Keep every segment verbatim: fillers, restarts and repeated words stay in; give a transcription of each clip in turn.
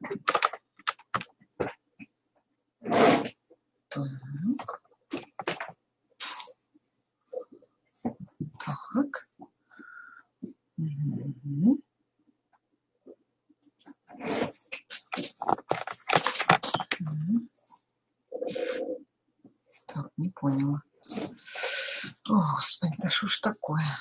Так. Так. Угу. Так, не поняла. О, Господи, да что ж такое?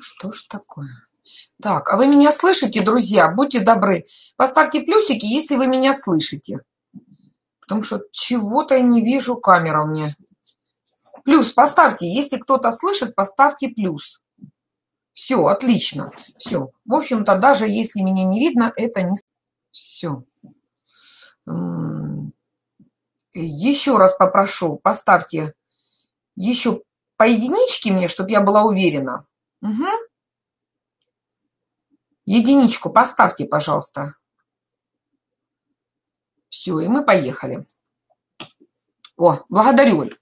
Что ж такое? Так, а вы меня слышите, друзья? Будьте добры, поставьте плюсики, если вы меня слышите. Потому что чего-то я не вижу, камера у меня. Плюс поставьте, если кто-то слышит, поставьте плюс. Все, отлично. Все. В общем-то, даже если меня не видно, это не... Все. Еще раз попрошу, поставьте еще по единичке мне, чтобы я была уверена. Угу. Единичку поставьте, пожалуйста. Все, и мы поехали. О, благодарю, Оль.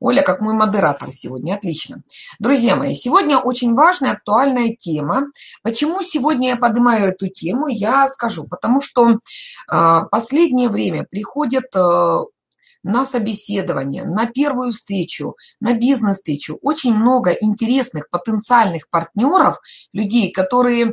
Оля, как мой модератор сегодня, отлично. Друзья мои, сегодня очень важная, актуальная тема. Почему сегодня я поднимаю эту тему, я скажу. Потому что э, последнее время приходят... Э, на собеседование, на первую встречу, на бизнес-встречу. Очень много интересных потенциальных партнеров, людей, которые э,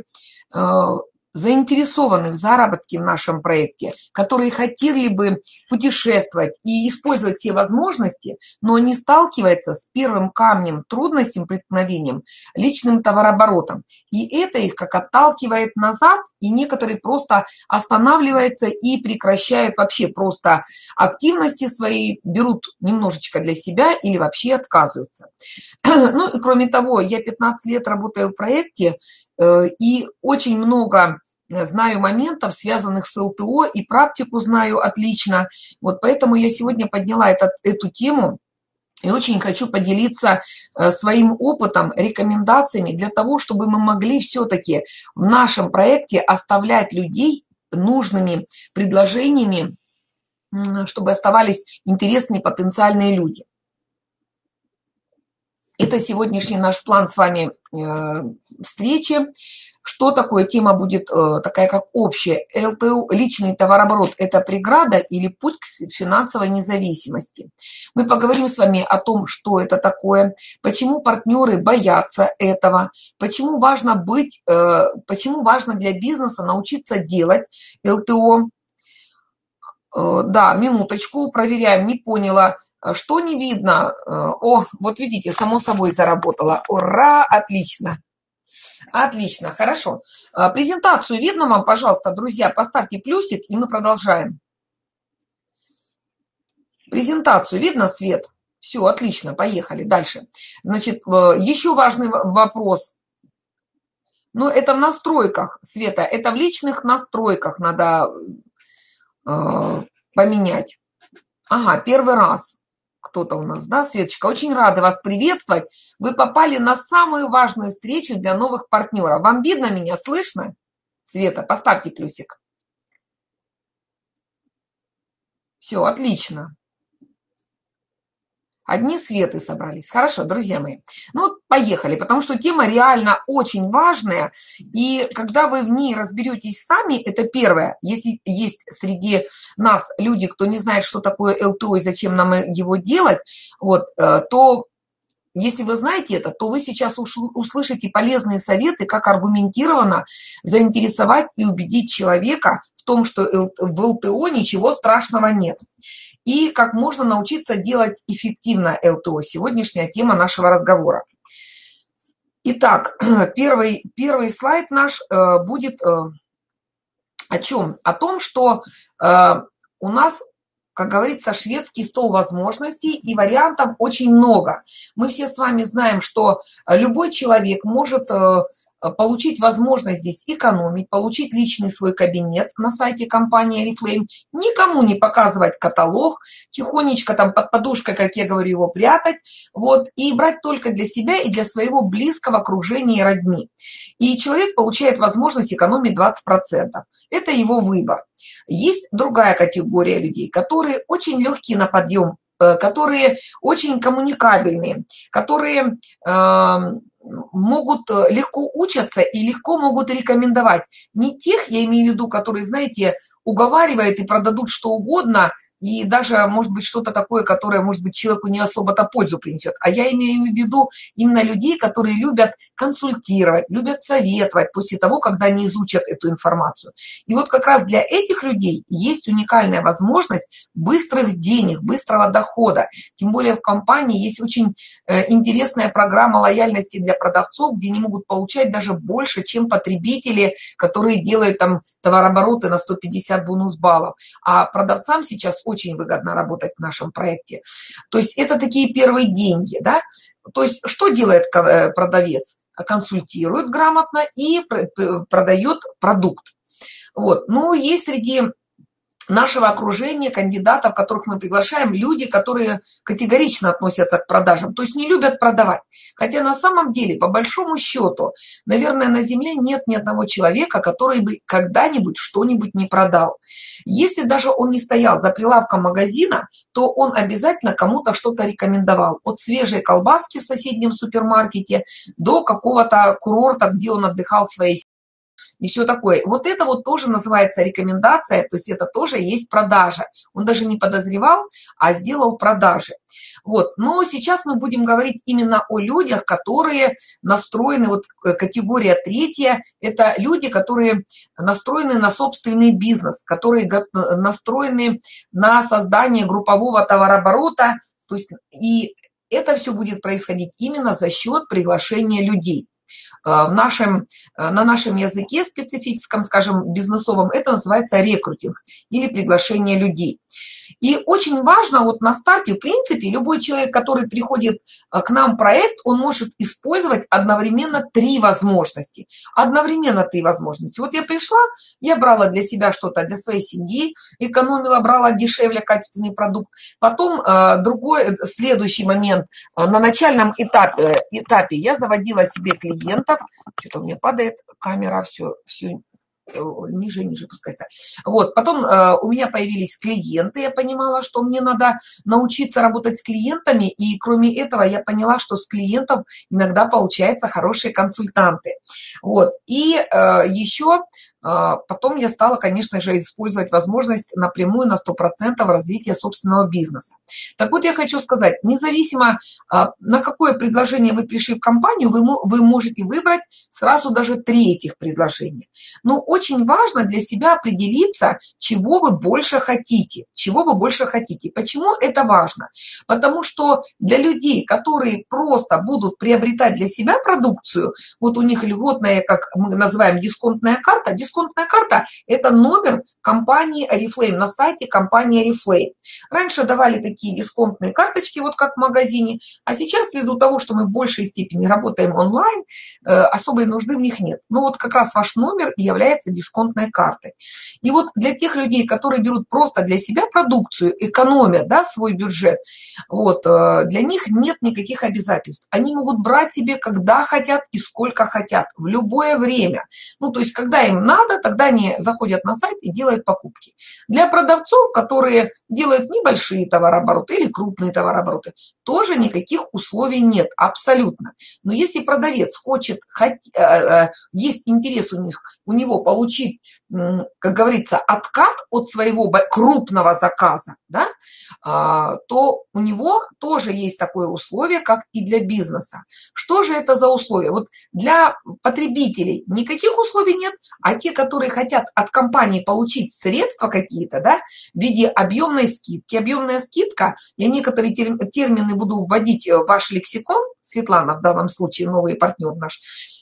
заинтересованы в заработке в нашем проекте, которые хотели бы путешествовать и использовать все возможности, но они сталкиваются с первым камнем, трудностям, преткновением, личным товарооборотом. И это их как отталкивает назад, и некоторые просто останавливаются и прекращают вообще просто активности свои, берут немножечко для себя или вообще отказываются. Ну и кроме того, я пятнадцать лет работаю в проекте, и очень много знаю моментов, связанных с эл тэ о, и практику знаю отлично. Вот поэтому я сегодня подняла этот, эту тему. И очень хочу поделиться своим опытом, рекомендациями для того, чтобы мы могли все-таки в нашем проекте оставлять людей нужными предложениями, чтобы оставались интересные потенциальные люди. Это сегодняшний наш план с вами встречи. Что такое тема будет, такая как общая? эл тэ о, личный товарооборот – это преграда или путь к финансовой независимости? Мы поговорим с вами о том, что это такое, почему партнеры боятся этого, почему важно быть, почему важно для бизнеса научиться делать эл тэ о. Да, минуточку, проверяем, не поняла. Что не видно? О, вот видите, само собой заработало. Ура, отлично. Отлично, хорошо. Презентацию видно вам, пожалуйста, друзья, поставьте плюсик, и мы продолжаем. Презентацию видно, Свет? Все, отлично, поехали дальше. Значит, еще важный вопрос. Ну, это в настройках, Света, это в личных настройках надо э, поменять. Ага, первый раз. Кто-то у нас, да, Светочка, очень рада вас приветствовать. Вы попали на самую важную встречу для новых партнеров. Вам видно меня, слышно? Света, поставьте плюсик. Все, отлично. Одни Светы собрались. Хорошо, друзья мои. Ну, вот поехали, потому что тема реально очень важная. И когда вы в ней разберетесь сами, это первое. Если есть среди нас люди, кто не знает, что такое эл тэ о и зачем нам его делать, вот, то если вы знаете это, то вы сейчас услышите полезные советы, как аргументированно заинтересовать и убедить человека в том, что в эл тэ о ничего страшного нет. И как можно научиться делать эффективно эл тэ о. Сегодняшняя тема нашего разговора. Итак, первый, первый слайд наш будет о чем? О том, что у нас, как говорится, шведский стол возможностей и вариантов очень много. Мы все с вами знаем, что любой человек может получить возможность здесь экономить, получить личный свой кабинет на сайте компании Орифлейм, никому не показывать каталог, тихонечко там под подушкой, как я говорю, его прятать, вот, и брать только для себя и для своего близкого окружения и родни. И человек получает возможность экономить двадцать процентов. Это его выбор. Есть другая категория людей, которые очень легкие на подъем, которые очень коммуникабельные, которые э, могут легко учиться и легко могут рекомендовать. Не тех, я имею в виду, которые, знаете, уговаривают и продадут что угодно, и даже, может быть, что-то такое, которое, может быть, человеку не особо-то пользу принесет. А я имею в виду именно людей, которые любят консультировать, любят советовать после того, когда они изучат эту информацию. И вот как раз для этих людей есть уникальная возможность быстрых денег, быстрого дохода. Тем более в компании есть очень интересная программа лояльности для продавцов, где они могут получать даже больше, чем потребители, которые делают там товарообороты на сто пятьдесят бонус-баллов. А продавцам сейчас очень очень выгодно работать в нашем проекте. То есть это такие первые деньги, да? То есть что делает продавец? Консультирует грамотно и продает продукт. Вот. Но есть среди нашего окружения кандидатов, которых мы приглашаем, люди, которые категорично относятся к продажам, то есть не любят продавать. Хотя на самом деле, по большому счету, наверное, на земле нет ни одного человека, который бы когда-нибудь что-нибудь не продал. Если даже он не стоял за прилавком магазина, то он обязательно кому-то что-то рекомендовал. От свежей колбаски в соседнем супермаркете до какого-то курорта, где он отдыхал в своей семье. И все такое. Вот это вот тоже называется рекомендация, то есть это тоже есть продажа. Он даже не подозревал, а сделал продажи. Вот. Но сейчас мы будем говорить именно о людях, которые настроены, вот категория третья, это люди, которые настроены на собственный бизнес, которые настроены на создание группового товарооборота, то есть и это все будет происходить именно за счет приглашения людей. В нашем, на нашем языке специфическом, скажем, бизнесовом, это называется рекрутинг или приглашение людей. И очень важно вот на старте, в принципе, любой человек, который приходит к нам в проект, он может использовать одновременно три возможности. Одновременно три возможности. Вот я пришла, я брала для себя что-то, для своей семьи, экономила, брала дешевле качественный продукт. Потом другой, следующий момент, на начальном этапе, этапе я заводила себе клиентов. Что-то у меня падает камера, все, все. Ниже, ниже пускается. Вот, потом э, у меня появились клиенты, я понимала, что мне надо научиться работать с клиентами, и кроме этого я поняла, что с клиентов иногда получаются хорошие консультанты. Вот, и э, еще э, потом я стала, конечно же, использовать возможность напрямую на сто процентов развития собственного бизнеса. Так вот, я хочу сказать, независимо э, на какое предложение вы пришли в компанию, вы, вы можете выбрать сразу даже три этих предложения. Ну, очень важно для себя определиться, чего вы больше хотите, чего вы больше хотите. Почему это важно? Потому что для людей, которые просто будут приобретать для себя продукцию, вот у них льготная, как мы называем, дисконтная карта. Дисконтная карта – это номер компании Орифлейм, на сайте компании Орифлейм. Раньше давали такие дисконтные карточки, вот как в магазине, а сейчас, ввиду того, что мы в большей степени работаем онлайн, особой нужды в них нет. Но вот как раз ваш номер и является дисконтной картой. И вот для тех людей, которые берут просто для себя продукцию, экономят, да, свой бюджет, вот, для них нет никаких обязательств. Они могут брать себе, когда хотят и сколько хотят, в любое время. Ну, то есть, когда им надо, тогда они заходят на сайт и делают покупки. Для продавцов, которые делают небольшие товарообороты или крупные товарообороты, тоже никаких условий нет, абсолютно. Но если продавец хочет, есть интерес у них, у него получить, как говорится, откат от своего крупного заказа, да, то у него тоже есть такое условие, как и для бизнеса. Что же это за условия? Вот для потребителей никаких условий нет, а те, которые хотят от компании получить средства какие-то, да, в виде объемной скидки. Объемная скидка, я некоторые термины буду вводить в ваш лексикон, Светлана в данном случае, новый партнер наш,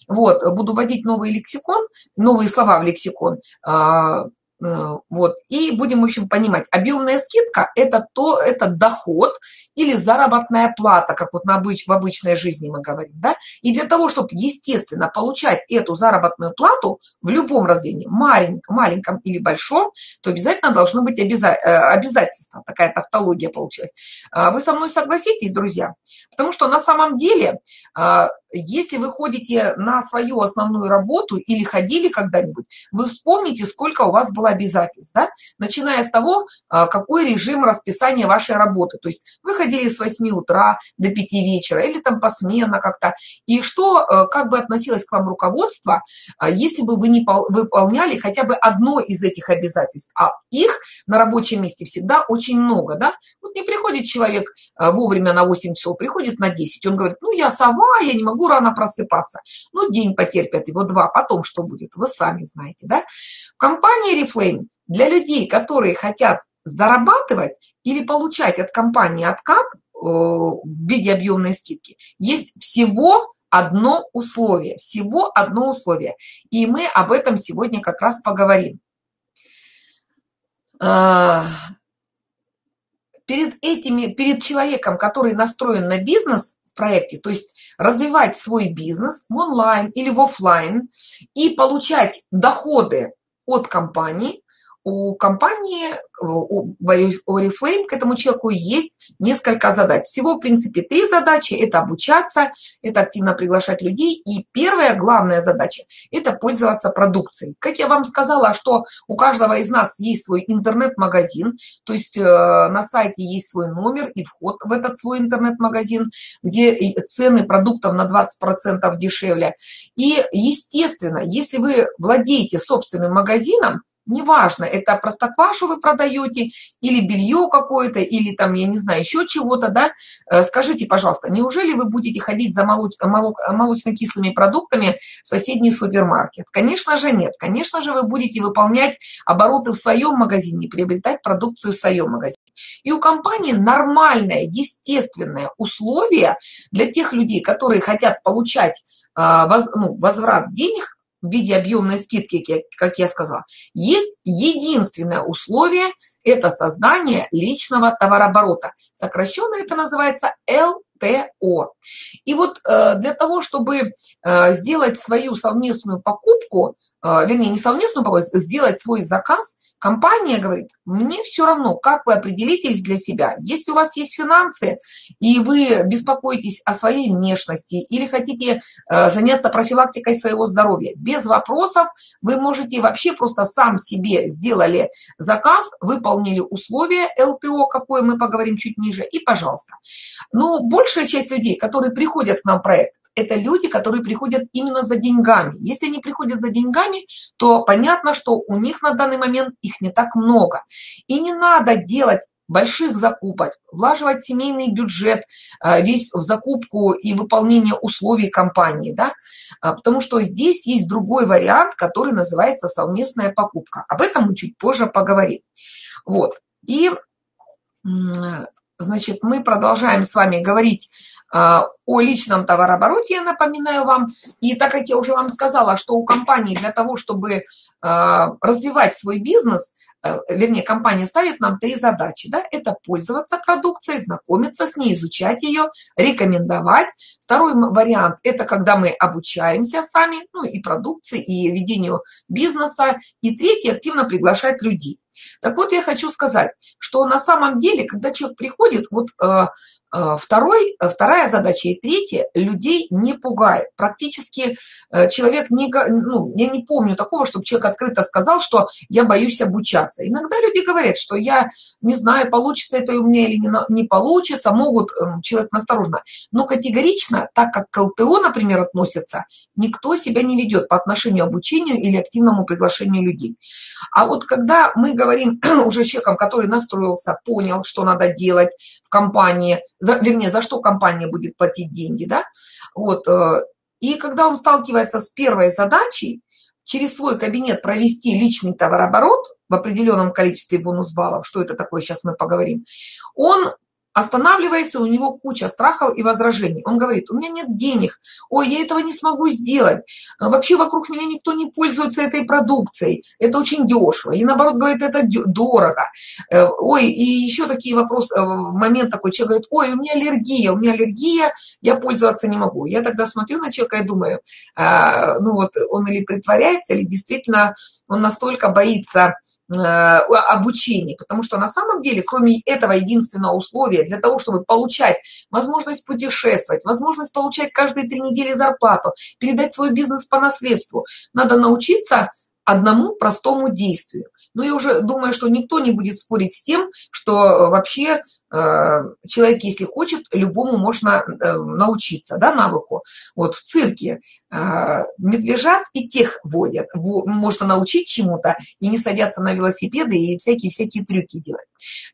вот, буду вводить новый лексикон, новые слова в лексикон, вот, и будем, в общем, понимать, объемная скидка – это то, это доход, или заработная плата, как вот на обыч, в обычной жизни мы говорим, да, и для того, чтобы, естественно, получать эту заработную плату в любом разделе, маленьком, маленьком или большом, то обязательно должны быть обяза обязательства, такая тавтология получилась. Вы со мной согласитесь, друзья? Потому что на самом деле, если вы ходите на свою основную работу или ходили когда-нибудь, вы вспомните, сколько у вас было обязательств, да? Начиная с того, какой режим расписания вашей работы. То есть вы ходили с восьми утра до пяти вечера или там посменно как-то. И что, как бы относилось к вам руководство, если бы вы не выполняли хотя бы одно из этих обязательств, а их на рабочем месте всегда очень много, да? Вот не приходит человек вовремя на восемь часов, приходит на десять, он говорит, ну я сова, я не могу рано просыпаться. Ну день потерпят, его два, потом что будет, вы сами знаете, да? В компании Орифлейм для людей, которые хотят зарабатывать или получать от компании откат в виде объемной скидки, есть всего одно условие, всего одно условие. И мы об этом сегодня как раз поговорим. Перед этими, перед человеком, который настроен на бизнес в проекте, то есть развивать свой бизнес в онлайн или в офлайн и получать доходы от компании, у компании, у Орифлейм к этому человеку есть несколько задач. Всего, в принципе, три задачи. Это обучаться, это активно приглашать людей. И первая главная задача – это пользоваться продукцией. Как я вам сказала, что у каждого из нас есть свой интернет-магазин, то есть э, на сайте есть свой номер и вход в этот свой интернет-магазин, где цены продуктов на двадцать процентов дешевле. И, естественно, если вы владеете собственным магазином, неважно, это простоквашу вы продаете, или белье какое-то, или там, я не знаю, еще чего-то, да, скажите, пожалуйста, неужели вы будете ходить за молоч... молочно-кислыми продуктами в соседний супермаркет? Конечно же нет, конечно же вы будете выполнять обороты в своем магазине, приобретать продукцию в своем магазине. И у компании нормальное, естественное условие для тех людей, которые хотят получать воз... ну, возврат денег, в виде объемной скидки, как я сказала, есть единственное условие – это создание личного товарооборота. Сокращенно это называется эл тэ о. И вот для того, чтобы сделать свою совместную покупку, вернее, не совместную покупку, сделать свой заказ, компания говорит, мне все равно, как вы определитесь для себя. Если у вас есть финансы, и вы беспокоитесь о своей внешности или хотите заняться профилактикой своего здоровья, без вопросов вы можете вообще просто сам себе сделали заказ, выполнили условия эл тэ о, какое мы поговорим чуть ниже, и пожалуйста. Но большая часть людей, которые приходят к нам в проект, это люди, которые приходят именно за деньгами. Если они приходят за деньгами, то понятно, что у них на данный момент их не так много. И не надо делать больших закупок, влаживать семейный бюджет весь в закупку и выполнение условий компании, да? Потому что здесь есть другой вариант, который называется совместная покупка. Об этом мы чуть позже поговорим. Вот. И, значит, мы продолжаем с вами говорить о личном товарообороте, я напоминаю вам. И так как я уже вам сказала, что у компании для того, чтобы развивать свой бизнес, вернее, компания ставит нам три задачи. Да? Это пользоваться продукцией, знакомиться с ней, изучать ее, рекомендовать. Второй вариант – это когда мы обучаемся сами, ну и продукции, и ведению бизнеса. И третий – активно приглашать людей. Так вот, я хочу сказать, что на самом деле, когда человек приходит, вот э, э, второй, вторая задача и третья людей не пугает. Практически э, человек, не, ну, я не помню такого, чтобы человек открыто сказал, что я боюсь обучаться. Иногда люди говорят, что я не знаю, получится это у меня или не, не получится, могут, э, человек настороженно. Но категорично, так как к эл тэ о, например, относятся, никто себя не ведет по отношению к обучению или активному приглашению людей. А вот когда мы говорим, говорим уже с человеком, который настроился, понял, что надо делать в компании, за, вернее, за что компания будет платить деньги, да, вот, и когда он сталкивается с первой задачей, через свой кабинет провести личный товарооборот в определенном количестве бонус-баллов, что это такое, сейчас мы поговорим, он останавливается, у него куча страхов и возражений. Он говорит, у меня нет денег, ой, я этого не смогу сделать, вообще вокруг меня никто не пользуется этой продукцией, это очень дешево. И наоборот, говорит, это дорого. Ой, и еще такие вопросы, момент такой, человек говорит, ой, у меня аллергия, у меня аллергия, я пользоваться не могу. Я тогда смотрю на человека и думаю, ну вот он или притворяется, или действительно он настолько боится обучении, потому что на самом деле, кроме этого единственного условия, для того, чтобы получать возможность путешествовать, возможность получать каждые три недели зарплату, передать свой бизнес по наследству, надо научиться одному простому действию. Но я уже думаю, что никто не будет спорить с тем, что вообще человек, если хочет, любому можно научиться, да, навыку. Вот в цирке медвежат и тех водят. Можно научить чему-то, и не садятся на велосипеды, и всякие-всякие трюки делать.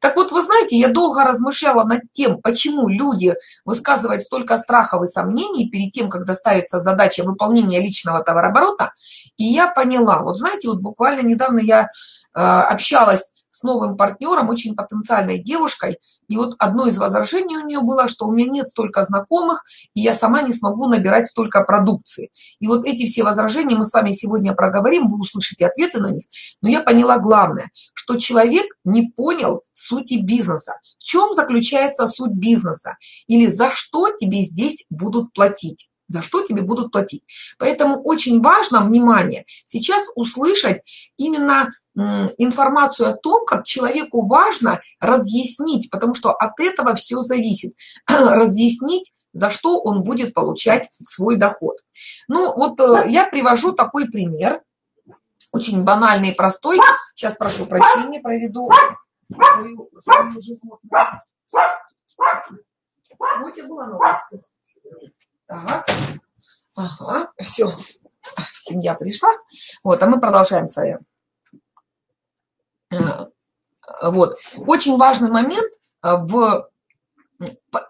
Так вот, вы знаете, я долго размышляла над тем, почему люди высказывают столько страхов и сомнений перед тем, когда ставится задача выполнения личного товарооборота, и я поняла, вот знаете, вот буквально недавно я общалась с новым партнером, очень потенциальной девушкой, и вот одно из возражений у нее было, что у меня нет столько знакомых, и я сама не смогу набирать столько продукции. И вот эти все возражения мы с вами сегодня проговорим, вы услышите ответы на них, но я поняла главное, что человек не понял сути бизнеса. В чем заключается суть бизнеса? Или за что тебе здесь будут платить? За что тебе будут платить? Поэтому очень важно, внимание, сейчас услышать именно информацию о том, как человеку важно разъяснить, потому что от этого все зависит, разъяснить, за что он будет получать свой доход. Ну вот я привожу такой пример, очень банальный и простой. Сейчас прошу прощения, проведу свою, свою животную. Вот и была новость. Так, ага, все, семья пришла. Вот, а мы продолжаем с вами. Вот. Очень важный момент в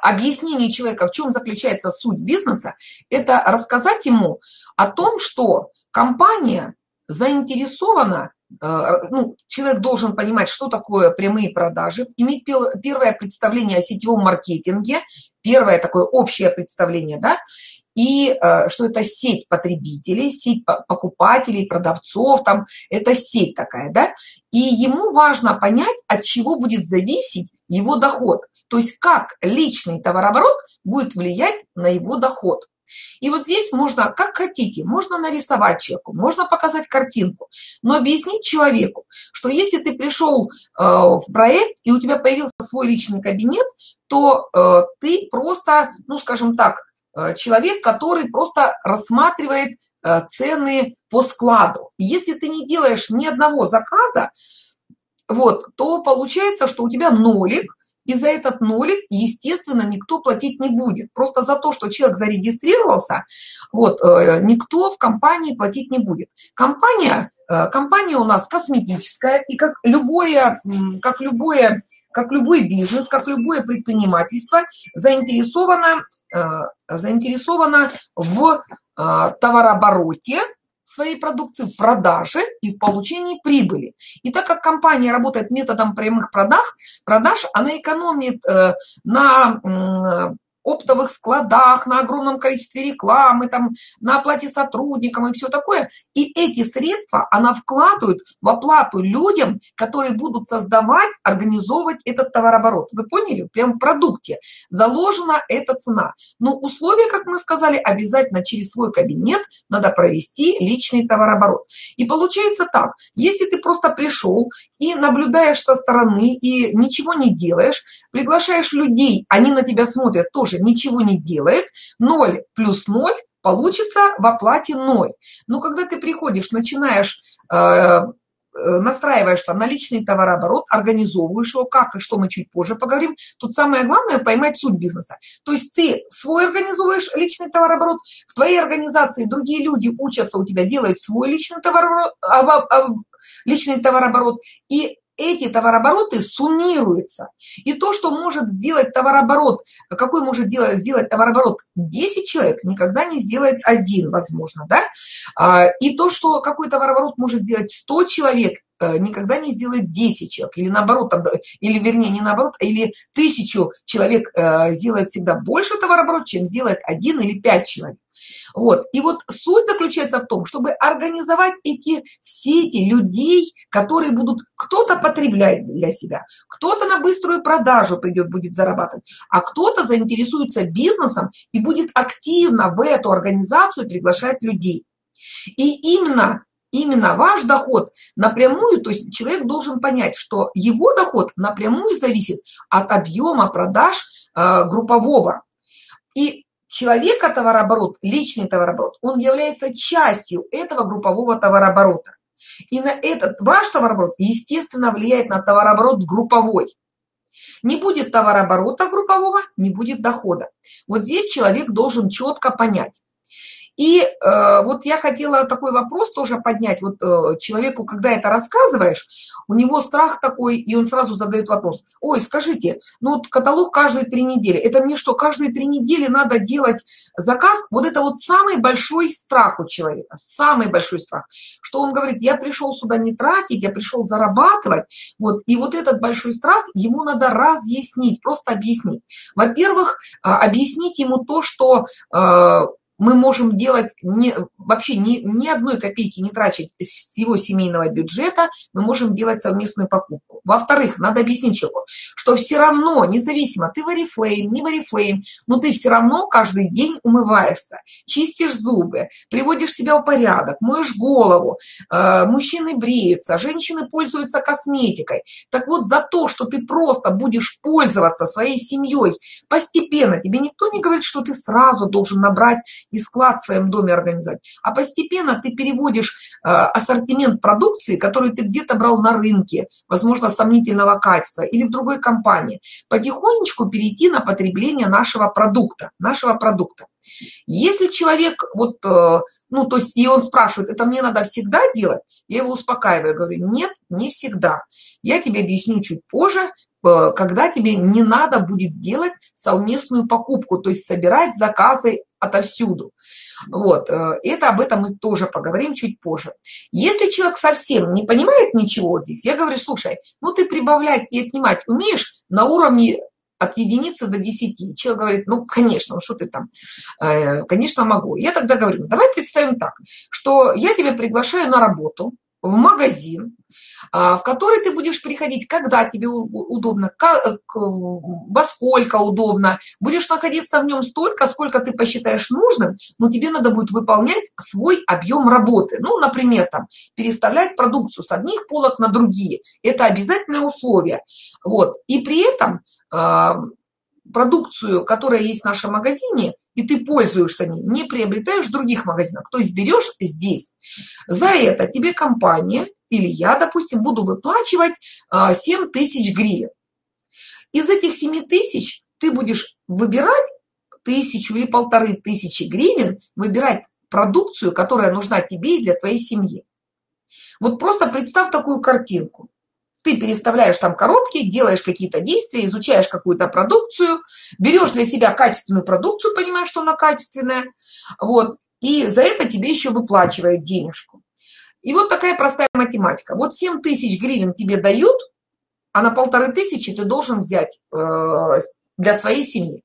объяснении человека, в чем заключается суть бизнеса, это рассказать ему о том, что компания заинтересована, ну, человек должен понимать, что такое прямые продажи, иметь первое представление о сетевом маркетинге, первое такое общее представление, да, и что это сеть потребителей, сеть покупателей, продавцов, там, это сеть такая, да, и ему важно понять, от чего будет зависеть его доход, то есть как личный товарооборот будет влиять на его доход. И вот здесь можно, как хотите, можно нарисовать человеку, можно показать картинку, но объяснить человеку, что если ты пришел в проект и у тебя появился свой личный кабинет, то ты просто, ну скажем так, человек, который просто рассматривает цены по складу. И если ты не делаешь ни одного заказа, вот, то получается, что у тебя нолик, и за этот нолик, естественно, никто платить не будет. Просто за то, что человек зарегистрировался, вот, никто в компании платить не будет. Компания, компания у нас косметическая, и как любое, как любое, как любой бизнес, как любое предпринимательство заинтересовано, заинтересована в товарообороте своей продукции, в продаже и в получении прибыли. И так как компания работает методом прямых продаж, продаж она экономит на оптовых складах, на огромном количестве рекламы, там, на оплате сотрудникам и все такое. И эти средства она вкладывает в оплату людям, которые будут создавать, организовывать этот товарооборот. Вы поняли? Прям в продукте заложена эта цена. Но условия, как мы сказали, обязательно через свой кабинет надо провести личный товарооборот. И получается так, если ты просто пришел и наблюдаешь со стороны, и ничего не делаешь, приглашаешь людей, они на тебя смотрят, тоже ничего не делает, ноль плюс ноль получится в оплате ноль. Но когда ты приходишь, начинаешь, э, настраиваешься на личный товарооборот, организовываешь его, как и что мы чуть позже поговорим, тут самое главное поймать суть бизнеса. То есть ты свой организовываешь личный товарооборот, в твоей организации другие люди учатся у тебя, делают свой личный товарооборот, личный товарооборот, и эти товарообороты суммируются. И то, что может сделать товарооборот, какой может делать, сделать товарооборот десять человек, никогда не сделает один, возможно, да? И то, что какой товарооборот может сделать сто человек, никогда не сделает десять человек, или наоборот, или вернее не наоборот, или тысячу человек сделает всегда больше товарооборот, чем сделает один или пять человек. Вот. И вот суть заключается в том, чтобы организовать эти сети людей, которые будут кто-то потреблять для себя, кто-то на быструю продажу придет, будет зарабатывать, а кто-то заинтересуется бизнесом и будет активно в эту организацию приглашать людей. И именно, именно ваш доход напрямую, то есть человек должен понять, что его доход напрямую зависит от объема продаж э, группового. И человека товарооборот, личный товарооборот, он является частью этого группового товарооборота. И на этот ваш товарооборот, естественно, влияет на товарооборот групповой. Не будет товарооборота группового, не будет дохода. Вот здесь человек должен четко понять. И э, вот я хотела такой вопрос тоже поднять. Вот э, человеку, когда это рассказываешь, у него страх такой, и он сразу задает вопрос. Ой, скажите, ну вот каталог каждые три недели. Это мне что, каждые три недели надо делать заказ? Вот это вот самый большой страх у человека, самый большой страх. Что он говорит, я пришел сюда не тратить, я пришел зарабатывать. Вот, и вот этот большой страх ему надо разъяснить, просто объяснить. Во-первых, э, объяснить ему то, что... Э, мы можем делать не, вообще ни, ни одной копейки не тратить из всего семейного бюджета, мы можем делать совместную покупку. Во-вторых, надо объяснить человеку, что все равно, независимо, ты в Орифлейм, не в Орифлейм, но ты все равно каждый день умываешься, чистишь зубы, приводишь себя в порядок, моешь голову, э, мужчины бреются, женщины пользуются косметикой. Так вот, за то, что ты просто будешь пользоваться своей семьей постепенно, тебе никто не говорит, что ты сразу должен набрать и склад в своем доме организовать. А постепенно ты переводишь э, ассортимент продукции, которую ты где-то брал на рынке, возможно, сомнительного качества или в другой компании, потихонечку перейти на потребление нашего продукта. Нашего продукта. Если человек, вот, э, ну, то есть, и он спрашивает, это мне надо всегда делать? Я его успокаиваю, говорю, нет, не всегда. Я тебе объясню чуть позже, э, когда тебе не надо будет делать совместную покупку, то есть собирать заказы отовсюду. Вот, это об этом мы тоже поговорим чуть позже. Если человек совсем не понимает ничего здесь, я говорю, слушай, ну ты прибавлять и отнимать умеешь на уровне от единицы до десяти. Человек говорит, ну, конечно, ну что ты там, э, конечно, могу. Я тогда говорю, давай представим так, что я тебя приглашаю на работу, в магазин, в который ты будешь приходить, когда тебе удобно, как, во сколько удобно. Будешь находиться в нем столько, сколько ты посчитаешь нужным, но тебе надо будет выполнять свой объем работы. Ну, например, там, переставлять продукцию с одних полок на другие. Это обязательное условие. Вот. И при этом продукцию, которая есть в нашем магазине, и ты пользуешься ней, не приобретаешь в других магазинах, то есть берешь здесь. За это тебе компания или я, допустим, буду выплачивать семь тысяч гривен. Из этих семи тысяч ты будешь выбирать тысячу или полторы тысячи гривен, выбирать продукцию, которая нужна тебе и для твоей семьи. Вот просто представь такую картинку. Ты переставляешь там коробки, делаешь какие-то действия, изучаешь какую-то продукцию, берешь для себя качественную продукцию, понимаешь, что она качественная, вот, и за это тебе еще выплачивают денежку. И вот такая простая математика. Вот семь тысяч гривен тебе дают, а на полторы тысячи ты должен взять для своей семьи.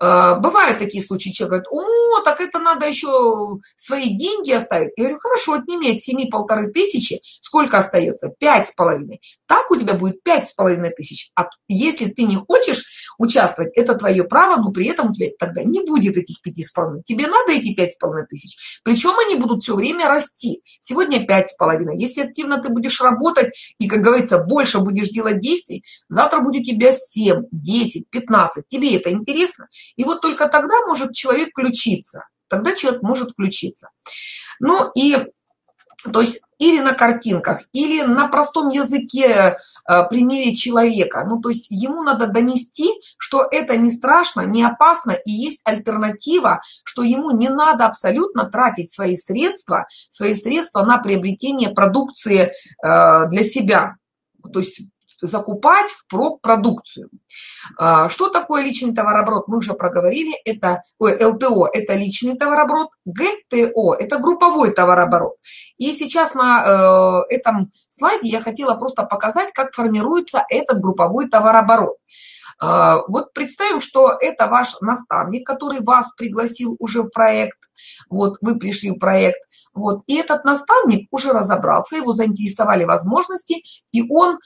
Бывают такие случаи, человек говорит, о, так это надо еще свои деньги оставить. Я говорю, хорошо, отними от семи полторы тысячи, сколько остается? Пять с половиной. Так у тебя будет пять с половиной тысяч. А если ты не хочешь участвовать, это твое право, но при этом у тебя тогда не будет этих пяти с половиной. Тебе надо эти пять с половиной тысяч. Причем они будут все время расти. Сегодня пять с половиной. Если активно ты будешь работать и, как говорится, больше будешь делать действий, завтра будет у тебя семь, десять, пятнадцать. Тебе это интересно? И вот только тогда может человек включиться. Тогда человек может включиться. Ну и, то есть, или на картинках, или на простом языке э, примере человека. Ну, то есть, ему надо донести, что это не страшно, не опасно, и есть альтернатива, что ему не надо абсолютно тратить свои средства, свои средства на приобретение продукции э, для себя. То есть, закупать впрок продукцию. Что такое личный товарооборот? Мы уже проговорили. Это ой, эл тэ о – это личный товарооборот, гэ тэ о – это групповой товарооборот. И сейчас на этом слайде я хотела просто показать, как формируется этот групповой товарооборот. Вот представим, что это ваш наставник, который вас пригласил уже в проект. Вот вы пришли в проект. Вот, и этот наставник уже разобрался, его заинтересовали возможности, и он э,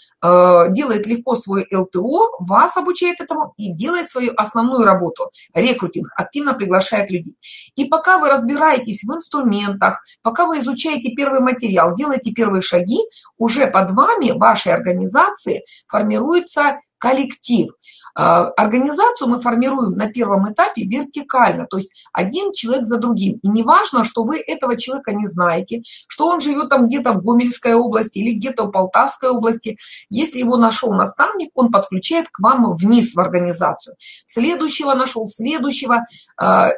делает легко свой эл тэ о, вас обучает этому и делает свою основную работу. Рекрутинг, активно приглашает людей. И пока вы разбираетесь в инструментах, пока вы изучаете первый материал, делаете первые шаги, уже под вами, вашей организации, формируется коллектив. Организацию мы формируем на первом этапе вертикально, то есть один человек за другим. И не важно, что вы этого человека не знаете, что он живет там где-то в Гомельской области или где-то в Полтавской области. Если его нашел наставник, он подключает к вам вниз в организацию. Следующего нашел, следующего.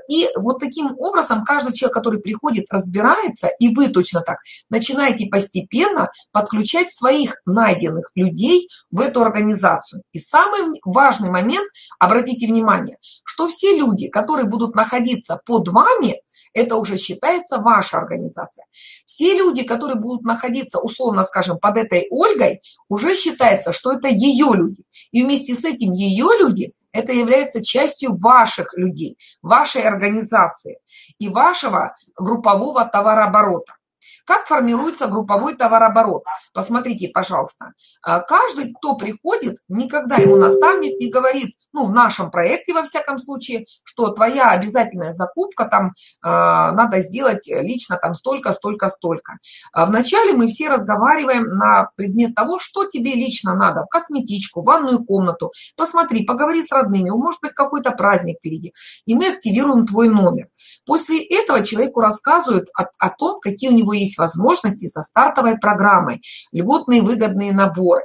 И вот таким образом каждый человек, который приходит, разбирается, и вы точно так начинаете постепенно подключать своих найденных людей в эту организацию. И самый важный момент, обратите внимание, что все люди, которые будут находиться под вами, это уже считается ваша организация. Все люди, которые будут находиться, условно скажем, под этой Ольгой, уже считается, что это ее люди. И вместе с этим ее люди, это является частью ваших людей, вашей организации и вашего группового товарооборота. Как формируется групповой товарооборот? Посмотрите, пожалуйста. Каждый, кто приходит, никогда ему наставник не говорит, ну, в нашем проекте, во всяком случае, что твоя обязательная закупка, там, э, надо сделать лично там столько, столько, столько. Вначале мы все разговариваем на предмет того, что тебе лично надо, в косметичку, в ванную комнату. Посмотри, поговори с родными, может быть, какой-то праздник впереди. И мы активируем твой номер. После этого человеку рассказывают о, о том, какие у него есть возможности со стартовой программой, льготные выгодные наборы.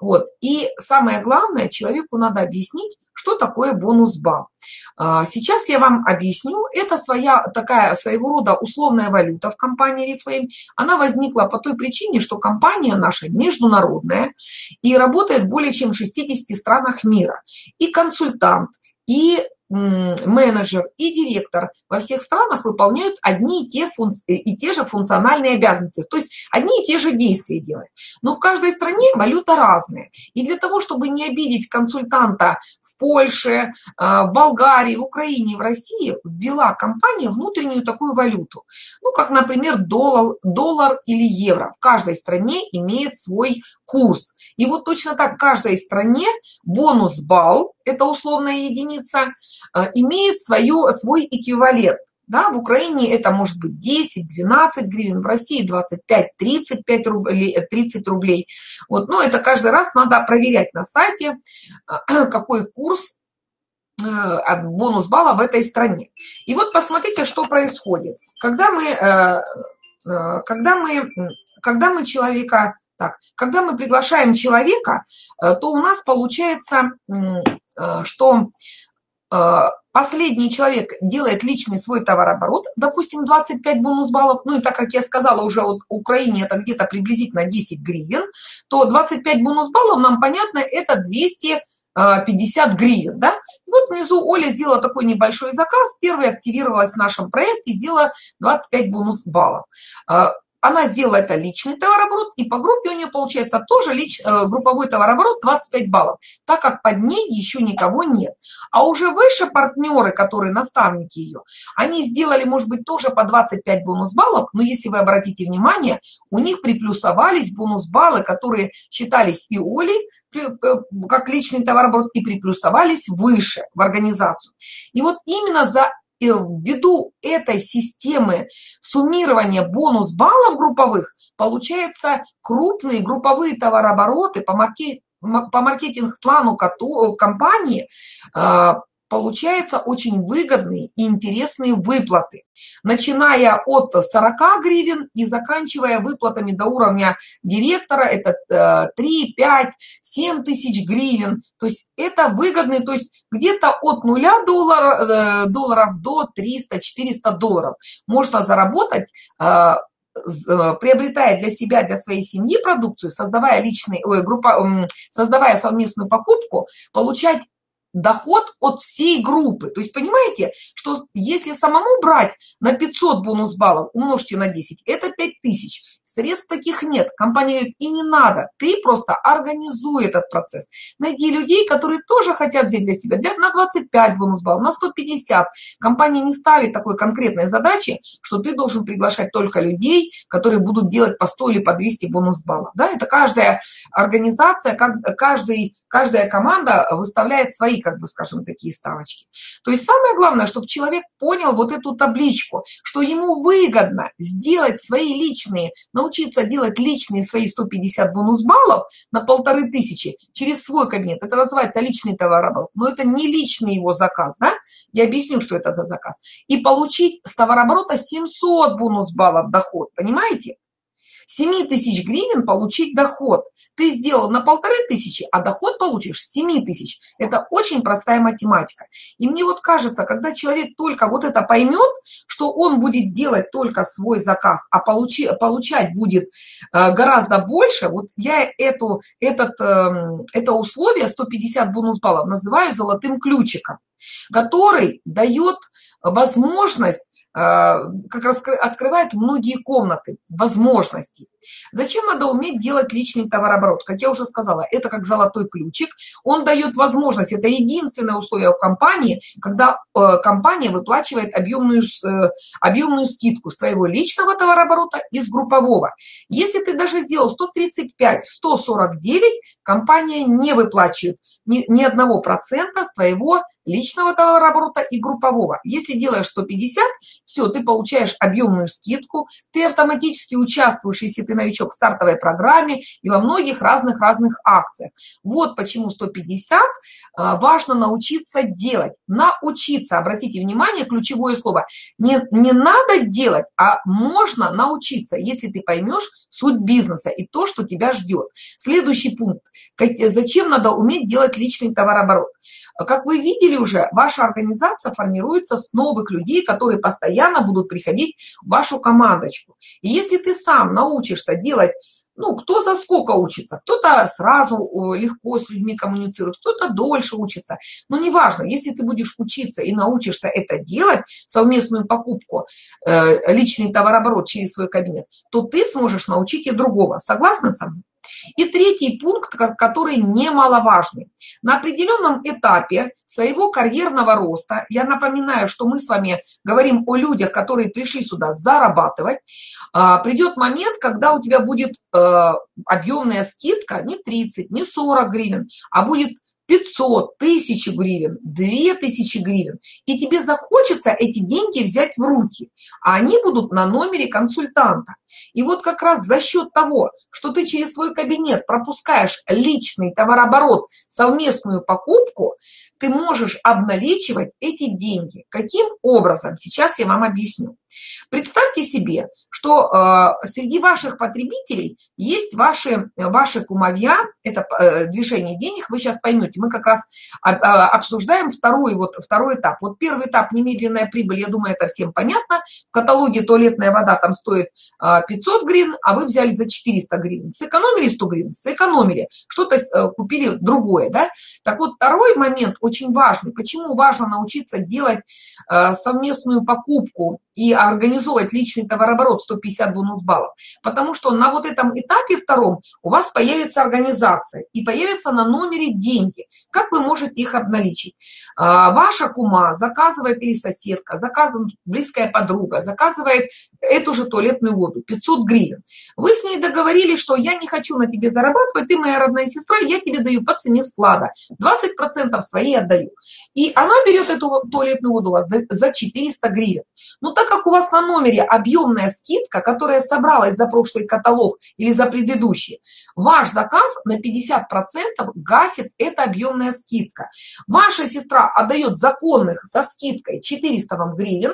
Вот. И самое главное, человеку надо объяснить, что такое бонус-балл. Сейчас я вам объясню. Это своя, такая, своего рода условная валюта в компании Орифлейм. Она возникла по той причине, что компания наша международная и работает в более чем в шестидесяти странах мира. И консультант, и менеджер, и директор во всех странах выполняют одни и те, функции, и те же функциональные обязанности. То есть одни и те же действия делают. Но в каждой стране валюта разная. И для того, чтобы не обидеть консультанта в Польше, в Болгарии, в Украине, в России, ввела компания внутреннюю такую валюту. Ну, как, например, доллар, доллар или евро. В каждой стране имеет свой курс. И вот точно так в каждой стране бонус-балл, это условная единица, имеет свое, свой эквивалент. Да, в Украине это может быть десять-двенадцать гривен, в России двадцать пять-тридцать пять рублей, тридцать рублей. Вот, но это каждый раз надо проверять на сайте, какой курс от бонус балла в этой стране. И вот посмотрите, что происходит. Когда мы, когда мы, когда мы человека... Так, когда мы приглашаем человека, то у нас получается, что последний человек делает личный свой товарооборот, допустим, двадцать пять бонус-баллов, ну и так как я сказала, уже вот в Украине это где-то приблизительно десять гривен, то двадцать пять бонус-баллов, нам понятно, это двести пятьдесят гривен, да? Вот внизу Оля сделала такой небольшой заказ, первой активировалась в нашем проекте, сделала двадцать пять бонус-баллов. Она сделала это личный товарооборот, и по группе у нее получается тоже лич, э, групповой товарооборот двадцать пять баллов, так как под ней еще никого нет. А уже выше партнеры, которые наставники ее, они сделали, может быть, тоже по двадцать пять бонус-баллов, но если вы обратите внимание, у них приплюсовались бонус-баллы, которые считались и Олей, как личный товарооборот, и приплюсовались выше в организацию. И вот именно за... ввиду этой системы суммирования бонус-баллов групповых, получается крупные групповые товарообороты по маркетинг-плану компании, получаются очень выгодные и интересные выплаты, начиная от сорока гривен и заканчивая выплатами до уровня директора, это три, пять, семь тысяч гривен. То есть это выгодные, то есть где-то от нуля долларов до триста-четыреста долларов можно заработать приобретая для себя, для своей семьи продукцию, создавая, личный, ой, группа, создавая совместную покупку, получать доход от всей группы. То есть понимаете, что если самому брать на пятьсот бонус-баллов, умножьте на десять, это пять тысяч. Средств таких нет. Компания говорит, и не надо. Ты просто организуй этот процесс. Найди людей, которые тоже хотят взять для себя для, на двадцать пять бонус-баллов, на сто пятьдесят. Компания не ставит такой конкретной задачи, что ты должен приглашать только людей, которые будут делать по сто или по двести бонус-баллов. Да? Это каждая организация, каждый, каждая команда выставляет свои, как бы, скажем, такие ставочки. То есть самое главное, чтобы человек понял вот эту табличку, что ему выгодно сделать свои личные, научиться делать личные свои сто пятьдесят бонус-баллов на полторы тысячи через свой кабинет. Это называется личный товарооборот, но это не личный его заказ, да? Я объясню, что это за заказ. И получить с товарооборота семьсот бонус-баллов доход, понимаете? семь тысяч гривен получить доход. Ты сделал на полторы тысячи, а доход получишь с семи тысяч. Это очень простая математика. И мне вот кажется, когда человек только вот это поймет, что он будет делать только свой заказ, а получи, получать будет э, гораздо больше, вот я эту, этот, э, это условие сто пятьдесят бонус-баллов называю золотым ключиком, который дает возможность, как раз открывает многие комнаты возможностей. Зачем надо уметь делать личный товарооборот? Как я уже сказала, это как золотой ключик. Он дает возможность, это единственное условие у компании, когда компания выплачивает объемную, объемную скидку своего личного товарооборота из группового. Если ты даже сделал сто тридцать пять, сто сорок девять, компания не выплачивает ни, ни одного процента с твоего личного товарооборота и группового. Если делаешь сто пятьдесят, все, ты получаешь объемную скидку, ты автоматически участвуешь, если ты новичок, в стартовой программе и во многих разных-разных акциях. Вот почему сто пятьдесят важно научиться делать. Научиться, обратите внимание, ключевое слово. Не, не надо делать, а можно научиться, если ты поймешь суть бизнеса и то, что тебя ждет. Следующий пункт. Зачем надо уметь делать личный товарооборот? Как вы видели уже, ваша организация формируется с новых людей, которые постоянно будут приходить в вашу командочку. И если ты сам научишься делать, ну, кто за сколько учится, кто-то сразу легко с людьми коммуницирует, кто-то дольше учится, но неважно, если ты будешь учиться и научишься это делать, совместную покупку, личный товарооборот через свой кабинет, то ты сможешь научить и другого. Согласны со мной? И третий пункт, который немаловажный. На определенном этапе своего карьерного роста, я напоминаю, что мы с вами говорим о людях, которые пришли сюда зарабатывать, придет момент, когда у тебя будет объемная скидка не тридцать, не сорок гривен, а будет пятьсот, тысяча гривен, две тысячи гривен. И тебе захочется эти деньги взять в руки, а они будут на номере консультанта. И вот как раз за счет того, что ты через свой кабинет пропускаешь личный товарооборот, совместную покупку, ты можешь обналичивать эти деньги. Каким образом? Сейчас я вам объясню. Представьте себе, что э, среди ваших потребителей есть ваши, ваши кумовья, это э, движение денег, вы сейчас поймете, мы как раз об, обсуждаем второй, вот, второй этап. Вот первый этап – немедленная прибыль, я думаю, это всем понятно. В каталоге туалетная вода там стоит э, пятьсот гривен, а вы взяли за четыреста гривен. Сэкономили сто гривен? Сэкономили. Что-то купили другое, да? Так вот, второй момент очень важный. Почему важно научиться делать э, совместную покупку и организовывать личный товарооборот сто пятьдесят бонус-баллов? Потому что на вот этом этапе втором у вас появится организация и появятся на номере деньги. Как вы можете их обналичить? Э, ваша кума заказывает или соседка, заказывает близкая подруга, заказывает эту же туалетную воду. пятьсот гривен. Вы с ней договорились, что я не хочу на тебе зарабатывать, ты моя родная сестра, я тебе даю по цене склада. двадцать процентов своей отдаю. И она берет эту туалетную воду у вас за, за четыреста гривен. Но так как у вас на номере объемная скидка, которая собралась за прошлый каталог или за предыдущий, ваш заказ на пятьдесят процентов гасит эта объемная скидка. Ваша сестра отдает законных со скидкой четыреста вам гривен,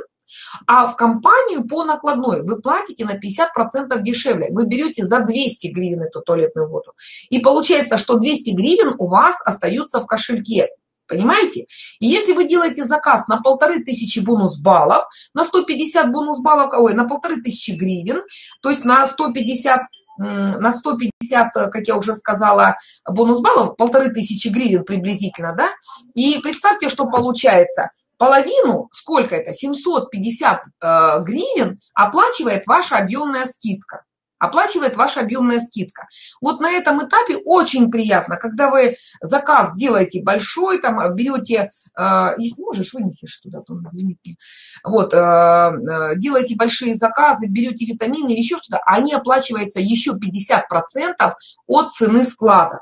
а в компанию по накладной вы платите на пятьдесят процентов дешевле. Вы берете за двести гривен эту туалетную воду. И получается, что двести гривен у вас остаются в кошельке. Понимаете? И если вы делаете заказ на полторы тысячи бонус-баллов, на сто пятьдесят бонус-баллов, ой, на полторы тысячи гривен, то есть на сто пятьдесят, на сто пятьдесят, как я уже сказала, бонус-баллов, полторы тысячи гривен приблизительно, да? И представьте, что получается. Половину, сколько это, семьсот пятьдесят э, гривен оплачивает ваша объемная скидка. Оплачивает ваша объемная скидка. Вот на этом этапе очень приятно, когда вы заказ делаете большой, там берете, э, если можешь, вынесешь туда, то извините меня, вот, э, делаете большие заказы, берете витамины или еще что-то, они оплачиваются еще пятьдесят процентов от цены склада.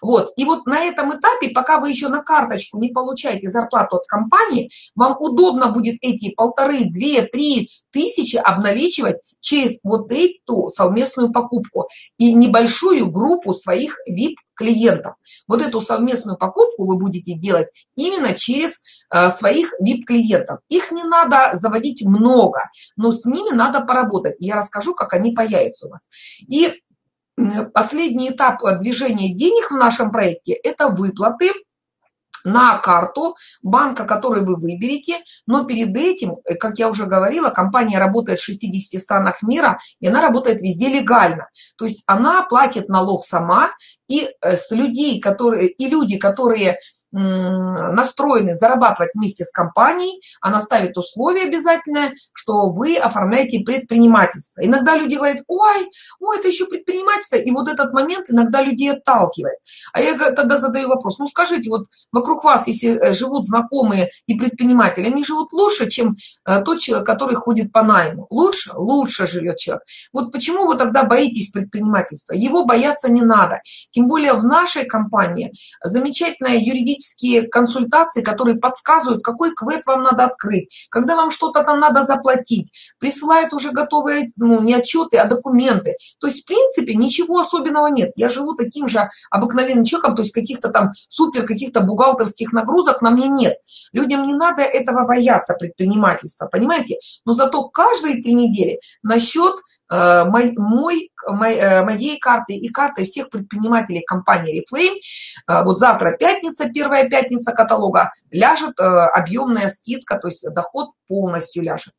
Вот. И вот на этом этапе, пока вы еще на карточку не получаете зарплату от компании, вам удобно будет эти полторы, две, три тысячи обналичивать через вот эту совместную покупку и небольшую группу своих ви ай пи-клиентов. Вот эту совместную покупку вы будете делать именно через э, своих ви ай пи-клиентов. Их не надо заводить много, но с ними надо поработать. Я расскажу, как они появятся у вас. И последний этап движения денег в нашем проекте – это выплаты на карту банка, который вы выберете. Но перед этим, как я уже говорила, компания работает в шестидесяти странах мира, и она работает везде легально. То есть она платит налог сама, и, с людей, которые, и люди, которые настроены зарабатывать вместе с компанией, она ставит условие обязательное, что вы оформляете предпринимательство. Иногда люди говорят, ой, ой, это еще предпринимательство, и вот этот момент иногда людей отталкивает. А я тогда задаю вопрос, ну скажите, вот вокруг вас, если живут знакомые и предприниматели, они живут лучше, чем тот человек, который ходит по найму. Лучше? Лучше живет человек. Вот почему вы тогда боитесь предпринимательства? Его бояться не надо. Тем более в нашей компании замечательная юридическая консультации, которые подсказывают, какой квет вам надо открыть, когда вам что-то там надо заплатить, присылают уже готовые, ну, не отчеты, а документы. То есть, в принципе, ничего особенного нет. Я живу таким же обыкновенным человеком, то есть каких-то там супер, каких-то бухгалтерских нагрузок на мне нет. Людям не надо этого бояться, предпринимательства, понимаете? Но зато каждые три недели на счет э, мой, мой, моей карты и карты всех предпринимателей компании Орифлейм, э, вот завтра пятница, первая пятница каталога, ляжет э, объемная скидка, то есть доход полностью ляжет.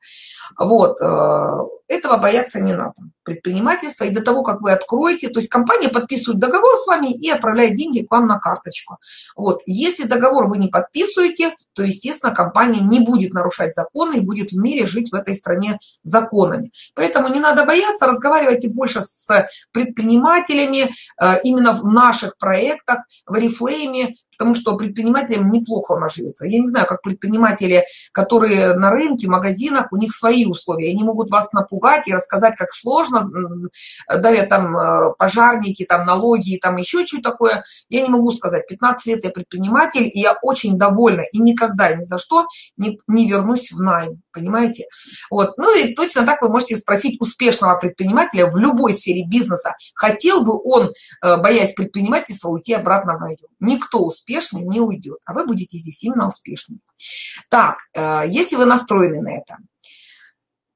Вот, э, этого бояться не надо. Предпринимательство, и до того, как вы откроете, то есть компания подписывает договор с вами и отправляет деньги к вам на карточку. Вот, если договор вы не подписываете, то, естественно, компания не будет нарушать законы и будет в мире жить в этой стране законами. Поэтому не надо бояться, разговаривайте больше с предпринимателями э, именно в наших проектах, в Орифлейме, потому что предпринимателям неплохо у нас живется. Я не знаю, как предприниматели, которые на рынке, в магазинах, у них свои условия. Они могут вас напугать и рассказать, как сложно, давят там пожарники, там налоги, там еще что-то такое. Я не могу сказать. пятнадцать лет я предприниматель, и я очень довольна. И никогда, ни за что не, не вернусь в найм. Понимаете? Вот. Ну и точно так вы можете спросить успешного предпринимателя в любой сфере бизнеса. Хотел бы он, боясь предпринимательства, уйти обратно в найм. Никто успешный не уйдет, а вы будете здесь именно успешным. Так, если вы настроены на это.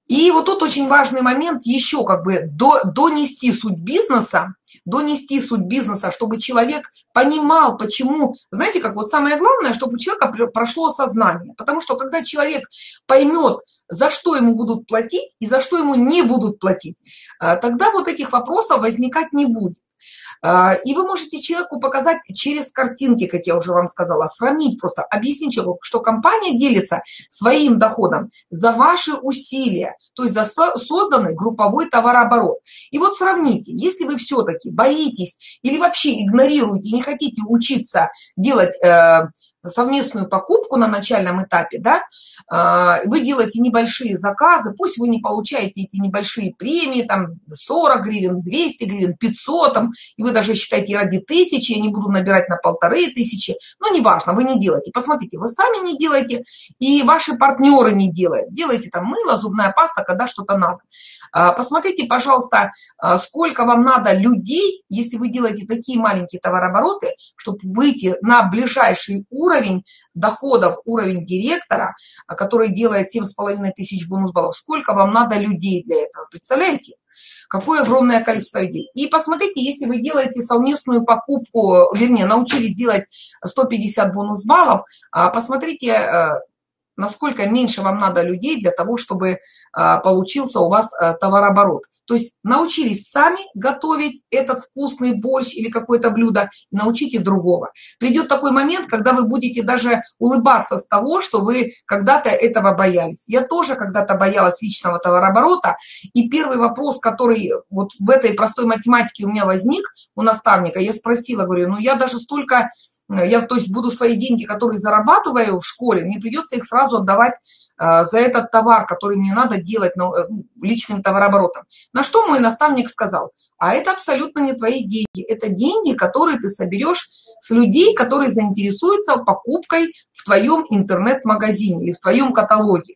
И вот тут очень важный момент еще, как бы донести суть бизнеса, донести суть бизнеса, чтобы человек понимал, почему, знаете, как вот самое главное, чтобы у человека прошло осознание. Потому что когда человек поймет, за что ему будут платить и за что ему не будут платить, тогда вот этих вопросов возникать не будет. И вы можете человеку показать через картинки, как я уже вам сказала, сравнить просто, объяснить человеку, что компания делится своим доходом за ваши усилия, то есть за созданный групповой товарооборот. И вот сравните, если вы все-таки боитесь или вообще игнорируете, не хотите учиться делать э, совместную покупку на начальном этапе, да, э, вы делаете небольшие заказы, пусть вы не получаете эти небольшие премии, там сорок гривен, двести гривен, пятьсот, там, и вы даже считаете ради тысячи, я не буду набирать на полторы тысячи, но неважно, вы не делаете. Посмотрите, вы сами не делаете, и ваши партнеры не делают. Делаете там мыло, зубная паста, когда что-то надо. Посмотрите, пожалуйста, сколько вам надо людей, если вы делаете такие маленькие товарообороты, чтобы выйти на ближайший уровень уровень доходов, уровень директора, который делает семь с половиной тысяч бонус-баллов, сколько вам надо людей для этого, представляете? Какое огромное количество людей. И посмотрите, если вы делаете совместную покупку, вернее, научились делать сто пятьдесят бонус-баллов, посмотрите, насколько меньше вам надо людей для того, чтобы получился у вас товарооборот. То есть научились сами готовить этот вкусный борщ или какое-то блюдо, научите другого. Придет такой момент, когда вы будете даже улыбаться с того, что вы когда-то этого боялись. Я тоже когда-то боялась личного товарооборота. И первый вопрос, который вот в этой простой математике у меня возник у наставника, я спросила, говорю, ну я даже столько... Я, то есть, буду свои деньги, которые зарабатываю в школе, мне придется их сразу отдавать э, за этот товар, который мне надо делать ну, личным товарооборотом. На что мой наставник сказал, а это абсолютно не твои деньги, это деньги, которые ты соберешь с людей, которые заинтересуются покупкой в твоем интернет-магазине или в твоем каталоге.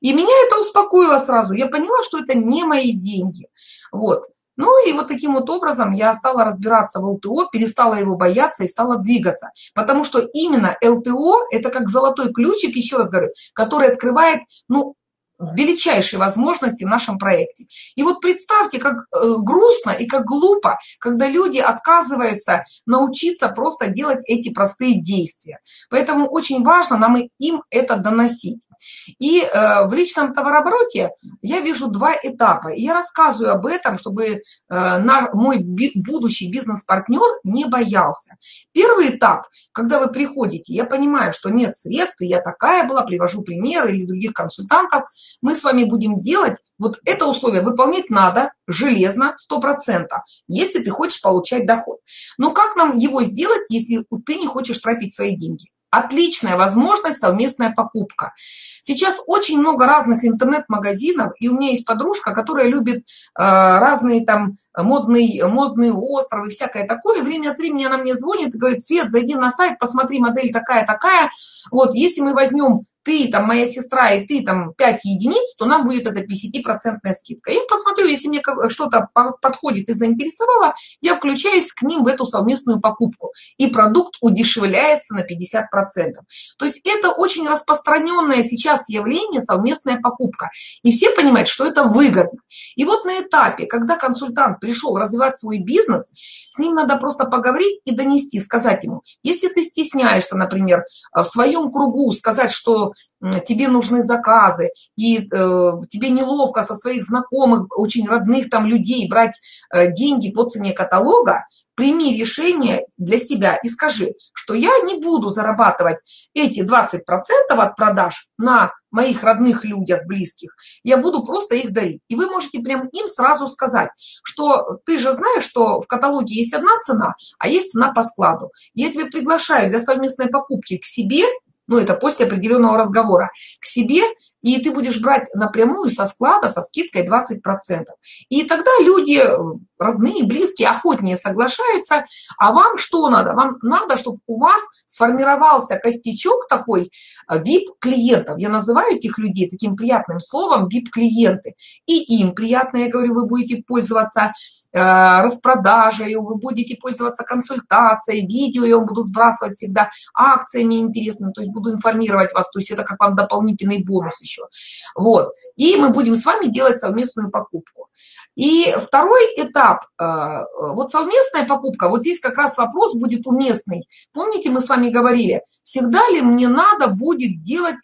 И меня это успокоило сразу, я поняла, что это не мои деньги, вот. Ну и вот таким вот образом я стала разбираться в эл тэ о, перестала его бояться и стала двигаться. Потому что именно эл тэ о – это как золотой ключик, еще раз говорю, который открывает ну, величайшие возможности в нашем проекте. И вот представьте, как грустно и как глупо, когда люди отказываются научиться просто делать эти простые действия. Поэтому очень важно нам им это доносить. И э, в личном товарообороте я вижу два этапа. И я рассказываю об этом, чтобы э, на, мой би, будущий бизнес-партнер не боялся. Первый этап, когда вы приходите, я понимаю, что нет средств, я такая была, привожу примеры или других консультантов. Мы с вами будем делать, вот это условие выполнить надо железно, сто процентов, если ты хочешь получать доход. Но как нам его сделать, если ты не хочешь тратить свои деньги? Отличная возможность, совместная покупка. Сейчас очень много разных интернет-магазинов, и у меня есть подружка, которая любит э, разные там модные, модные островы, всякое такое. И время от времени она мне звонит и говорит, Свет, зайди на сайт, посмотри, модель такая-такая. Вот, если мы возьмем ты, там, моя сестра, и ты, там, пять единиц, то нам будет это пятидесятипроцентная скидка. Я посмотрю, если мне что-то подходит и заинтересовало, я включаюсь к ним в эту совместную покупку. И продукт удешевляется на пятьдесят процентов. То есть это очень распространенное сейчас явление совместная покупка. И все понимают, что это выгодно. И вот на этапе, когда консультант пришел развивать свой бизнес, с ним надо просто поговорить и донести, сказать ему, если ты стесняешься, например, в своем кругу сказать, что тебе нужны заказы, и э, тебе неловко со своих знакомых, очень родных там людей брать э, деньги по цене каталога, прими решение для себя и скажи, что я не буду зарабатывать эти двадцать процентов от продаж на моих родных людях, близких, я буду просто их дарить. И вы можете прям им сразу сказать, что ты же знаешь, что в каталоге есть одна цена, а есть цена по складу. Я тебя приглашаю для совместной покупки к себе, ну, это после определенного разговора, к себе, и ты будешь брать напрямую со склада, со скидкой двадцать процентов. И тогда люди, родные, близкие, охотнее соглашаются, а вам что надо? Вам надо, чтобы у вас сформировался костячок такой ви ай пи-клиентов. Я называю этих людей таким приятным словом ви ай пи-клиенты. И им приятно, я говорю, вы будете пользоваться э, распродажей, вы будете пользоваться консультацией, видео, я вам буду сбрасывать всегда акциями интересными, то есть буду информировать вас, то есть это как вам дополнительный бонус еще. Вот. И мы будем с вами делать совместную покупку. И второй этап, вот совместная покупка, вот здесь как раз вопрос будет уместный. Помните, мы с вами говорили, всегда ли мне надо будет делать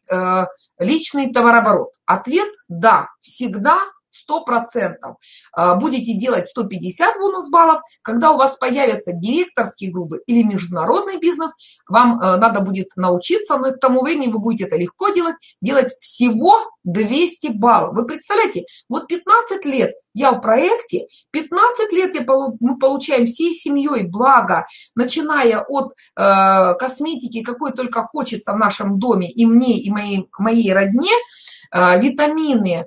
личный товарооборот? Ответ – да, всегда сто процентов. Будете делать сто пятьдесят бонус-баллов, когда у вас появятся директорские группы или международный бизнес, вам надо будет научиться, но к тому времени вы будете это легко делать, делать всего двести баллов. Вы представляете, вот пятнадцать лет я в проекте, пятнадцать лет я, мы получаем всей семьей благо, начиная от э, косметики, какой только хочется в нашем доме, и мне, и моей, моей родне, э, витамины,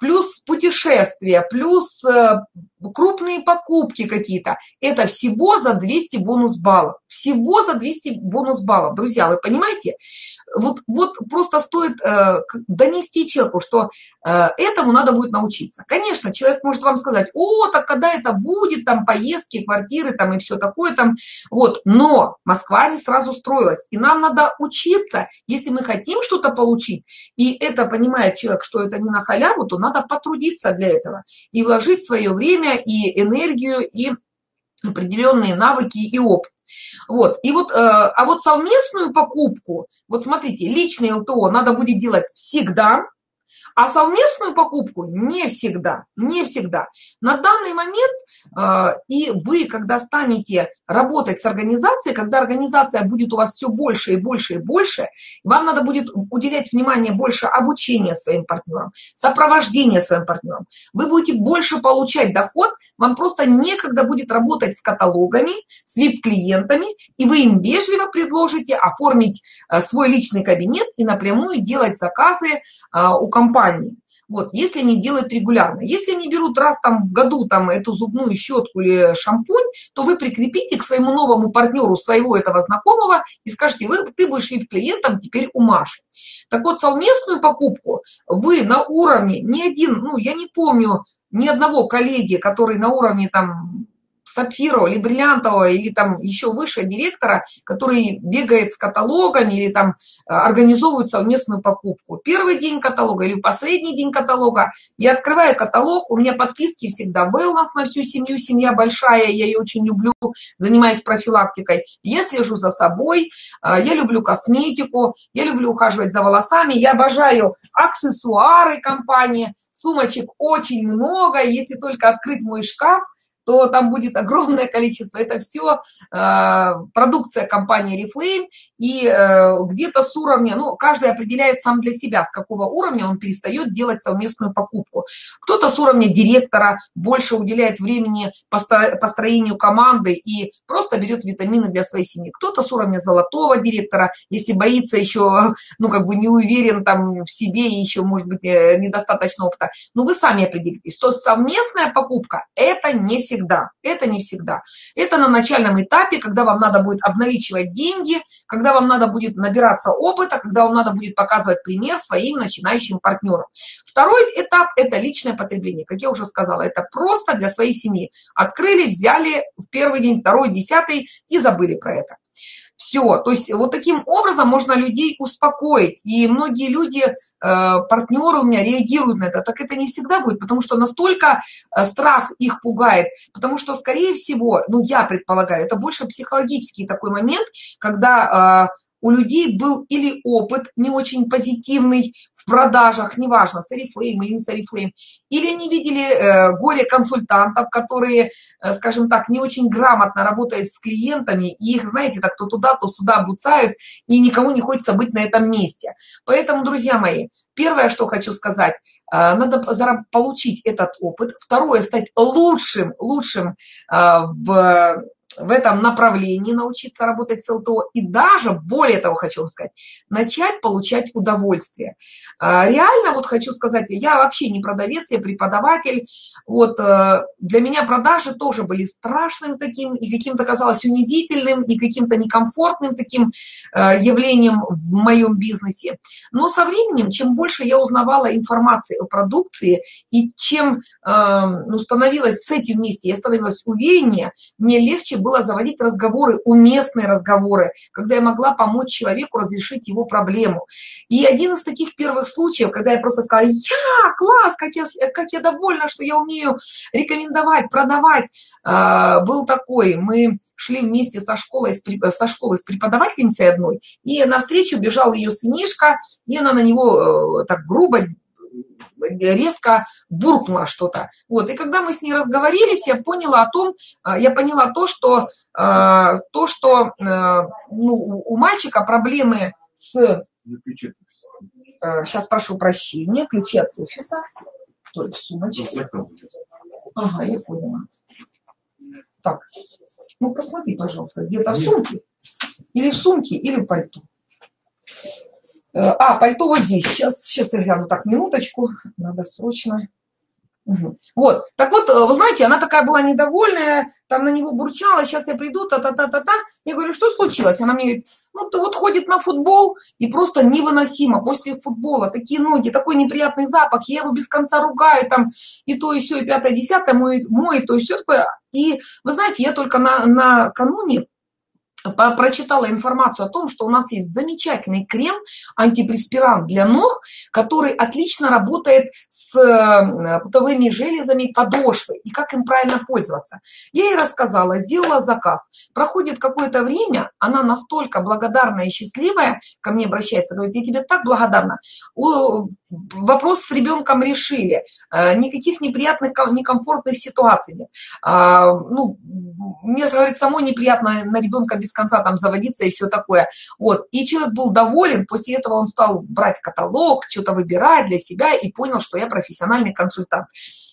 плюс путешествия, плюс крупные покупки какие-то. Это всего за двести бонус-баллов. Всего за двести бонус-баллов. Друзья, вы понимаете? вот, вот просто стоит донести человеку, что этому надо будет научиться. Конечно, человек может вам сказать, о, так когда это будет, там поездки, квартиры, там и все такое, там, вот. Но Москва не сразу строилась, и нам надо учиться, если мы хотим что-то получить, и это понимает человек, что это не на халяву, то надо потрудиться для этого и вложить свое время и энергию и определенные навыки и опыт. Вот. И вот, э, а вот совместную покупку, вот смотрите, личное эл тэ о надо будет делать всегда, а совместную покупку не всегда, не всегда. На данный момент, э, и вы, когда станете работать с организацией, когда организация будет у вас все больше и больше и больше, вам надо будет уделять внимание больше обучения своим партнерам, сопровождения своим партнерам. Вы будете больше получать доход, вам просто некогда будет работать с каталогами, с ви ай пи-клиентами, и вы им вежливо предложите оформить свой личный кабинет и напрямую делать заказы у компании. Вот, если они делают регулярно. Если они берут раз там, в году там, эту зубную щетку или шампунь, то вы прикрепите к своему новому партнеру своего этого знакомого и скажете, вы, ты будешь ви ай пи-клиентом теперь у Маши. Так вот, совместную покупку вы на уровне, ни один, ну, я не помню ни одного коллеги, который на уровне там сапфирового или бриллиантового, или там еще выше директора, который бегает с каталогами или там организовывает совместную покупку. Первый день каталога или последний день каталога. Я открываю каталог, у меня подписки всегда wellness на всю семью, семья большая, я ее очень люблю, занимаюсь профилактикой. Я слежу за собой, я люблю косметику, я люблю ухаживать за волосами, я обожаю аксессуары компании, сумочек очень много, если только открыть мой шкаф, то там будет огромное количество. Это все э, продукция компании Орифлейм. И э, где-то с уровня, ну, каждый определяет сам для себя, с какого уровня он перестает делать совместную покупку. Кто-то с уровня директора больше уделяет времени построению команды и просто берет витамины для своей семьи. Кто-то с уровня золотого директора, если боится еще, ну, как бы не уверен там в себе и еще, может быть, недостаточно опыта. Но вы сами определитесь, что совместная покупка – это не всегда. Это не всегда. Это на начальном этапе, когда вам надо будет обналичивать деньги, когда вам надо будет набираться опыта, когда вам надо будет показывать пример своим начинающим партнерам. Второй этап – это личное потребление. Как я уже сказала, это просто для своей семьи. Открыли, взяли в первый день, второй, десятый и забыли про это. Все, то есть вот таким образом можно людей успокоить. И многие люди, партнеры у меня реагируют на это. Так это не всегда будет, потому что настолько страх их пугает. Потому что, скорее всего, ну я предполагаю, это больше психологический такой момент, когда у людей был или опыт не очень позитивный в продажах, неважно, с Орифлейм или не с Орифлейм, или они видели э, горе-консультантов, которые, э, скажем так, не очень грамотно работают с клиентами, и их, знаете, так то туда, то сюда буцают, и никому не хочется быть на этом месте. Поэтому, друзья мои, первое, что хочу сказать, э, надо получить этот опыт. Второе, стать лучшим, лучшим э, в... в этом направлении научиться работать с эл тэ о и даже, более того, хочу вам сказать, начать получать удовольствие. Реально, вот хочу сказать, я вообще не продавец, я преподаватель. Вот, для меня продажи тоже были страшным таким и каким-то казалось унизительным и каким-то некомфортным таким явлением в моем бизнесе. Но со временем, чем больше я узнавала информации о продукции и чем, ну, становилась с этим вместе, я становилась увереннее, мне легче было заводить разговоры, уместные разговоры, когда я могла помочь человеку разрешить его проблему. И один из таких первых случаев, когда я просто сказала, я, класс, как я, как я довольна, что я умею рекомендовать, продавать, был такой. Мы шли вместе со школой, со школы с преподавательницей одной, и навстречу бежал ее сынишка, и она на него так грубо, резко буркнула что-то. Вот. И когда мы с ней разговорились, я поняла о том, я поняла то, что, то, что ну, у мальчика проблемы с... Сейчас прошу прощения, ключи от офиса. Что это в сумочке? Ага, я поняла. Так, ну посмотри, пожалуйста, где-то в сумке. Или в сумке, или в пальто. А, пальто вот здесь. Сейчас, сейчас я гляну. Так, минуточку. Надо срочно. Угу. Вот. Так вот, вы знаете, она такая была недовольная, там на него бурчала, сейчас я приду, та-та-та-та-та. Я говорю, что случилось? Она мне говорит, ну, ты вот ходит на футбол, и просто невыносимо после футбола. Такие ноги, такой неприятный запах, я его без конца ругаю, там, и то, и все, и пятое, и десятое, мой, мой, и то, и все такое. И, вы знаете, я только на, накануне прочитала информацию о том, что у нас есть замечательный крем, антипреспирант для ног, который отлично работает с потовыми железами подошвы и как им правильно пользоваться. Я ей рассказала, сделала заказ. Проходит какое-то время, она настолько благодарная и счастливая, ко мне обращается, говорит, я тебе так благодарна. Вопрос с ребенком решили. Никаких неприятных, некомфортных ситуаций нет. Ну, мне, говорит, самой неприятно на ребенка без конца там заводиться и все такое. Вот. И человек был доволен, после этого он стал брать каталог, что-то выбирать для себя и понял, что я профессиональный консультант.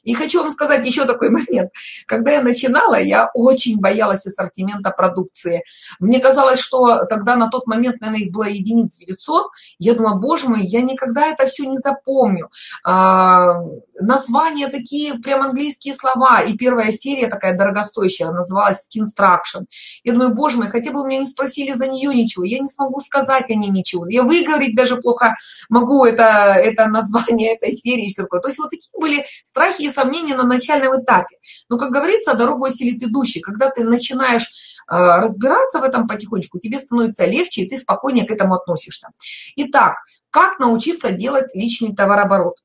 И хочу вам сказать еще такой момент. Когда я начинала, я очень боялась ассортимента продукции. Мне казалось, что тогда на тот момент, наверное, их было единиц девятьсот. Я думала, боже мой, я никогда это все не запомню. А, названия такие, прям английские слова. И первая серия такая дорогостоящая, называлась Skin Struction. Я думаю, боже мой, хотя бы у меня не спросили за нее ничего. Я не смогу сказать о ней ничего. Я выговорить даже плохо могу это, это название этой серии и все такое. То есть вот такие были страхи и сомнения на начальном этапе. Но, как говорится, дорогу осилит идущий. Когда ты начинаешь э, разбираться в этом потихонечку, тебе становится легче, и ты спокойнее к этому относишься. Итак, как научиться делать личный товарооборот?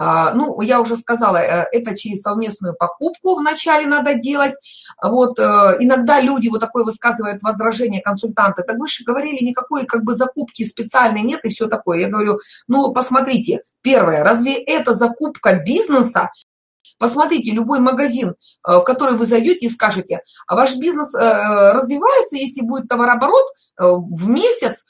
Э, ну, я уже сказала, э, это через совместную покупку вначале надо делать. Вот, э, иногда люди вот такое высказывают возражение консультанты. Так вы же говорили, никакой как бы закупки специальной нет и все такое. Я говорю, ну, посмотрите, первое, разве это закупка бизнеса? Посмотрите, любой магазин, в который вы зайдете и скажете, ваш бизнес развивается, если будет товарооборот в месяц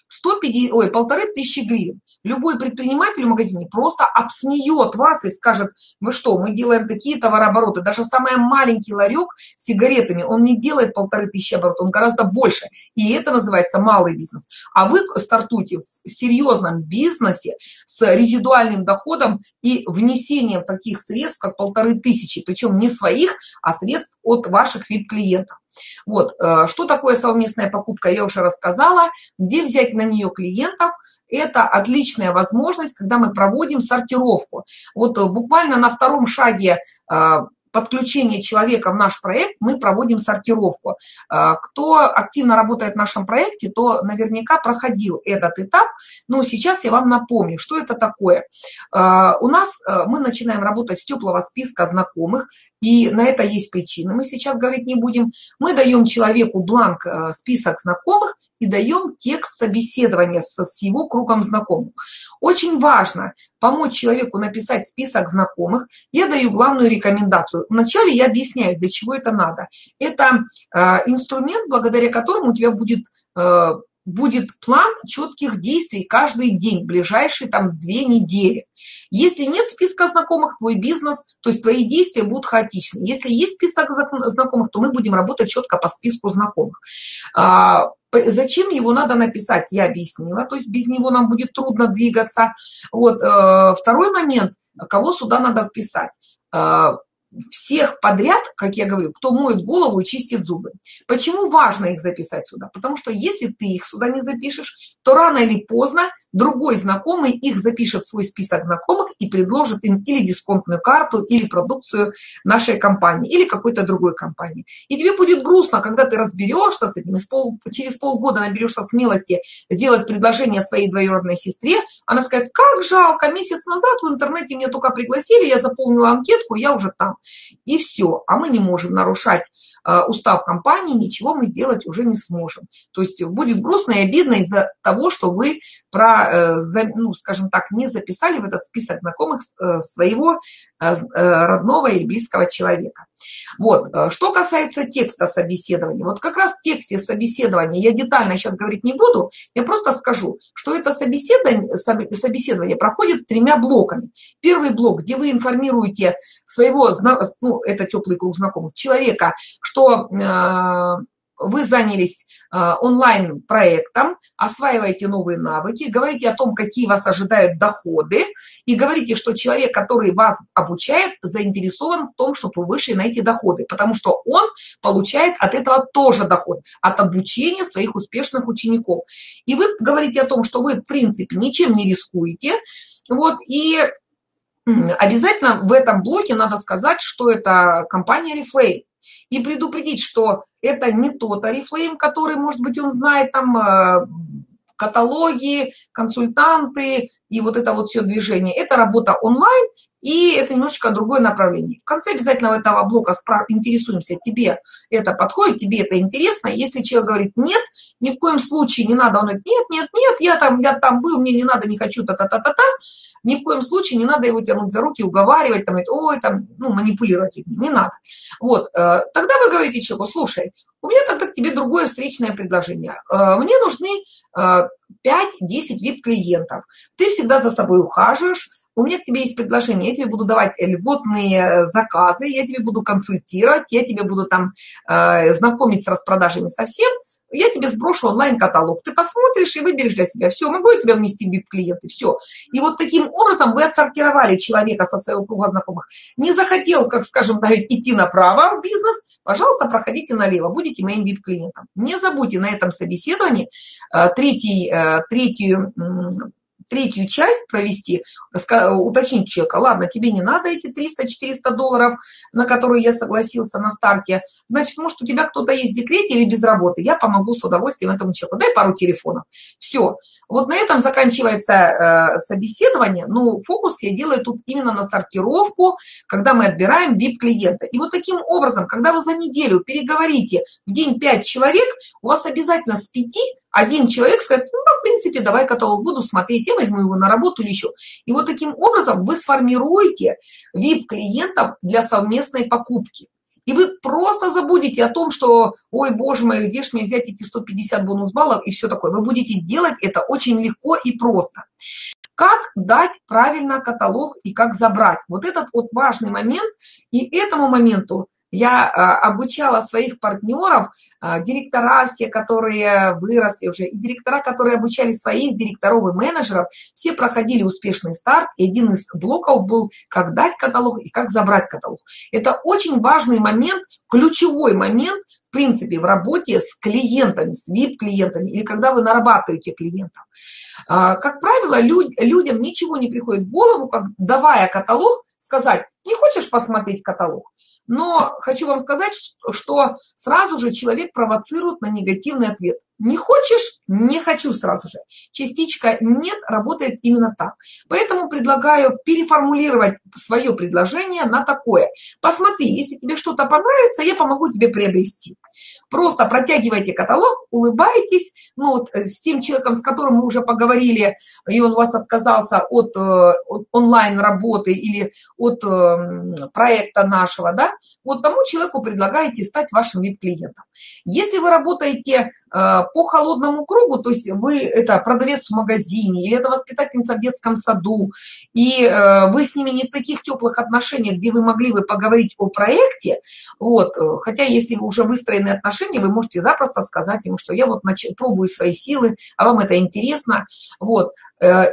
полторы тысячи гривен. Любой предприниматель в магазине просто обснеет вас и скажет, мы что, мы делаем такие товарообороты. Даже самый маленький ларек с сигаретами, он не делает полторы тысячи оборотов, он гораздо больше. И это называется малый бизнес. А вы стартуете в серьезном бизнесе с резидуальным доходом и внесением таких средств, как полторы тысячи, причем не своих, а средств от ваших ви ай пи-клиентов. Вот, что такое совместная покупка, я уже рассказала, где взять на нее клиентов, это отличная возможность, когда мы проводим сортировку. Вот буквально на втором шаге подключения человека в наш проект мы проводим сортировку. Кто активно работает в нашем проекте, то наверняка проходил этот этап, но сейчас я вам напомню, что это такое. У нас мы начинаем работать с теплого списка знакомых, и на это есть причины, мы сейчас говорить не будем. Мы даем человеку бланк, список знакомых и даем текст собеседования с его кругом знакомых. Очень важно помочь человеку написать список знакомых. Я даю главную рекомендацию. Вначале я объясняю, для чего это надо. Это э, инструмент, благодаря которому у тебя будет, э, будет план четких действий каждый день, ближайшие там две недели. Если нет списка знакомых, твой бизнес, то есть твои действия будут хаотичны. Если есть список знакомых, то мы будем работать четко по списку знакомых. Зачем его надо написать, я объяснила, то есть без него нам будет трудно двигаться. Вот, второй момент, кого сюда надо вписать. Всех подряд, как я говорю, кто моет голову и чистит зубы. Почему важно их записать сюда? Потому что если ты их сюда не запишешь, то рано или поздно другой знакомый их запишет в свой список знакомых и предложит им или дисконтную карту, или продукцию нашей компании, или какой-то другой компании. И тебе будет грустно, когда ты разберешься с этим, через полгода наберешься смелости сделать предложение своей двоюродной сестре. Она скажет, как жалко, месяц назад в интернете меня только пригласили, я заполнила анкетку, я уже там. И все, а мы не можем нарушать э, устав компании, ничего мы сделать уже не сможем. То есть будет грустно и обидно из-за того, что вы, про, э, за, ну, скажем так, не записали в этот список знакомых э, своего э, родного или близкого человека. Вот, что касается текста собеседования, вот как раз в тексте собеседования я детально сейчас говорить не буду, я просто скажу, что это собеседование, собеседование проходит тремя блоками. Первый блок, где вы информируете своего, ну, это теплый круг знакомых, человека, что э, вы занялись онлайн-проектам, осваивайте новые навыки, говорите о том, какие вас ожидают доходы, и говорите, что человек, который вас обучает, заинтересован в том, чтобы вы вышли на эти доходы, потому что он получает от этого тоже доход, от обучения своих успешных учеников. И вы говорите о том, что вы, в принципе, ничем не рискуете, вот, и обязательно в этом блоке надо сказать, что это компания «Орифлейм», и предупредить, что это не тот «Орифлейм», который, может быть, он знает там каталоги, консультанты и вот это вот все движение. Это работа онлайн, и это немножечко другое направление. В конце обязательно этого блока интересуемся, тебе это подходит, тебе это интересно. Если человек говорит нет, ни в коем случае не надо, он говорит нет, нет, нет, я там, я там был, мне не надо, не хочу, та-та-та-та-та. Ни в коем случае не надо его тянуть за руки, уговаривать, там, ой, там, ну, манипулировать, не надо. Вот, тогда вы говорите человеку, слушай, у меня тогда к тебе другое встречное предложение. Мне нужны пять-десять ви ай пи-клиентов. Ты всегда за собой ухаживаешь. У меня к тебе есть предложение, я тебе буду давать льготные заказы, я тебе буду консультировать, я тебе буду там э, знакомить с распродажами совсем, я тебе сброшу онлайн-каталог, ты посмотришь и выберешь для себя, все, могу я тебя внести в ви ай пи-клиенты, все. И вот таким образом вы отсортировали человека со своего круга знакомых. Не захотел, как скажем, идти направо в бизнес, пожалуйста, проходите налево, будете моим ви ай пи-клиентом. Не забудьте на этом собеседовании э, третий, э, третью... Э, третью часть провести, уточнить человека, ладно, тебе не надо эти триста-четыреста долларов, на которые я согласился на старте, значит, может, у тебя кто-то есть в декрете или без работы, я помогу с удовольствием этому человеку, дай пару телефонов, все. Вот на этом заканчивается э, собеседование, но фокус я делаю тут именно на сортировку, когда мы отбираем ви ай пи-клиента. И вот таким образом, когда вы за неделю переговорите в день пять человек, у вас обязательно с пяти один человек скажет, ну, в принципе, давай каталог буду смотреть, я возьму его на работу или еще. И вот таким образом вы сформируете ви ай пи-клиентов для совместной покупки. И вы просто забудете о том, что, ой, боже мой, где же мне взять эти сто пятьдесят бонус баллов и все такое. Вы будете делать это очень легко и просто. Как дать правильно каталог и как забрать? Вот этот вот важный момент, и этому моменту я обучала своих партнеров, директора все, которые выросли уже, и директора, которые обучали своих директоров и менеджеров, все проходили успешный старт, и один из блоков был «Как дать каталог» и «Как забрать каталог». Это очень важный момент, ключевой момент, в принципе, в работе с клиентами, с ви ай пи-клиентами, или когда вы нарабатываете клиентов. Как правило, люд, людям ничего не приходит в голову, как давая каталог, сказать «Не хочешь посмотреть каталог?» Но хочу вам сказать, что сразу же человек провоцирует на негативный ответ. Не хочешь? Не хочу сразу же. Частичка «нет» работает именно так. Поэтому предлагаю переформулировать свое предложение на такое. Посмотри, если тебе что-то понравится, я помогу тебе приобрести. Просто протягивайте каталог, улыбайтесь. Ну, вот с тем человеком, с которым мы уже поговорили, и он у вас отказался от, от онлайн-работы или от проекта нашего, да, вот тому человеку предлагаете стать вашим ви ай пи-клиентом. Если вы работаете по холодному кругу, то есть вы это продавец в магазине, или это воспитательница в детском саду, и э, вы с ними не в таких теплых отношениях, где вы могли бы поговорить о проекте, вот, хотя если вы уже выстроены отношения, вы можете запросто сказать ему, что я вот начал, пробую свои силы, а вам это интересно, вот.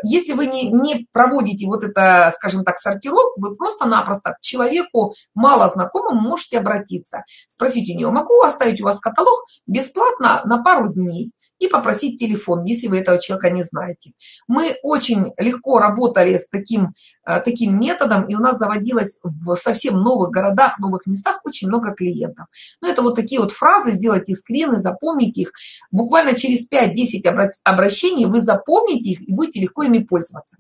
Если вы не, не проводите вот это, скажем так, сортировку, вы просто-напросто к человеку мало знакомому можете обратиться, спросить у него, могу оставить у вас каталог бесплатно на пару дней и попросить телефон, если вы этого человека не знаете. Мы очень легко работали с таким, таким методом, и у нас заводилось в совсем новых городах, новых местах очень много клиентов. Но это вот такие вот фразы, сделайте скрины, запомните их. Буквально через пять-десять обращений вы запомните их и будете легко ими пользоваться.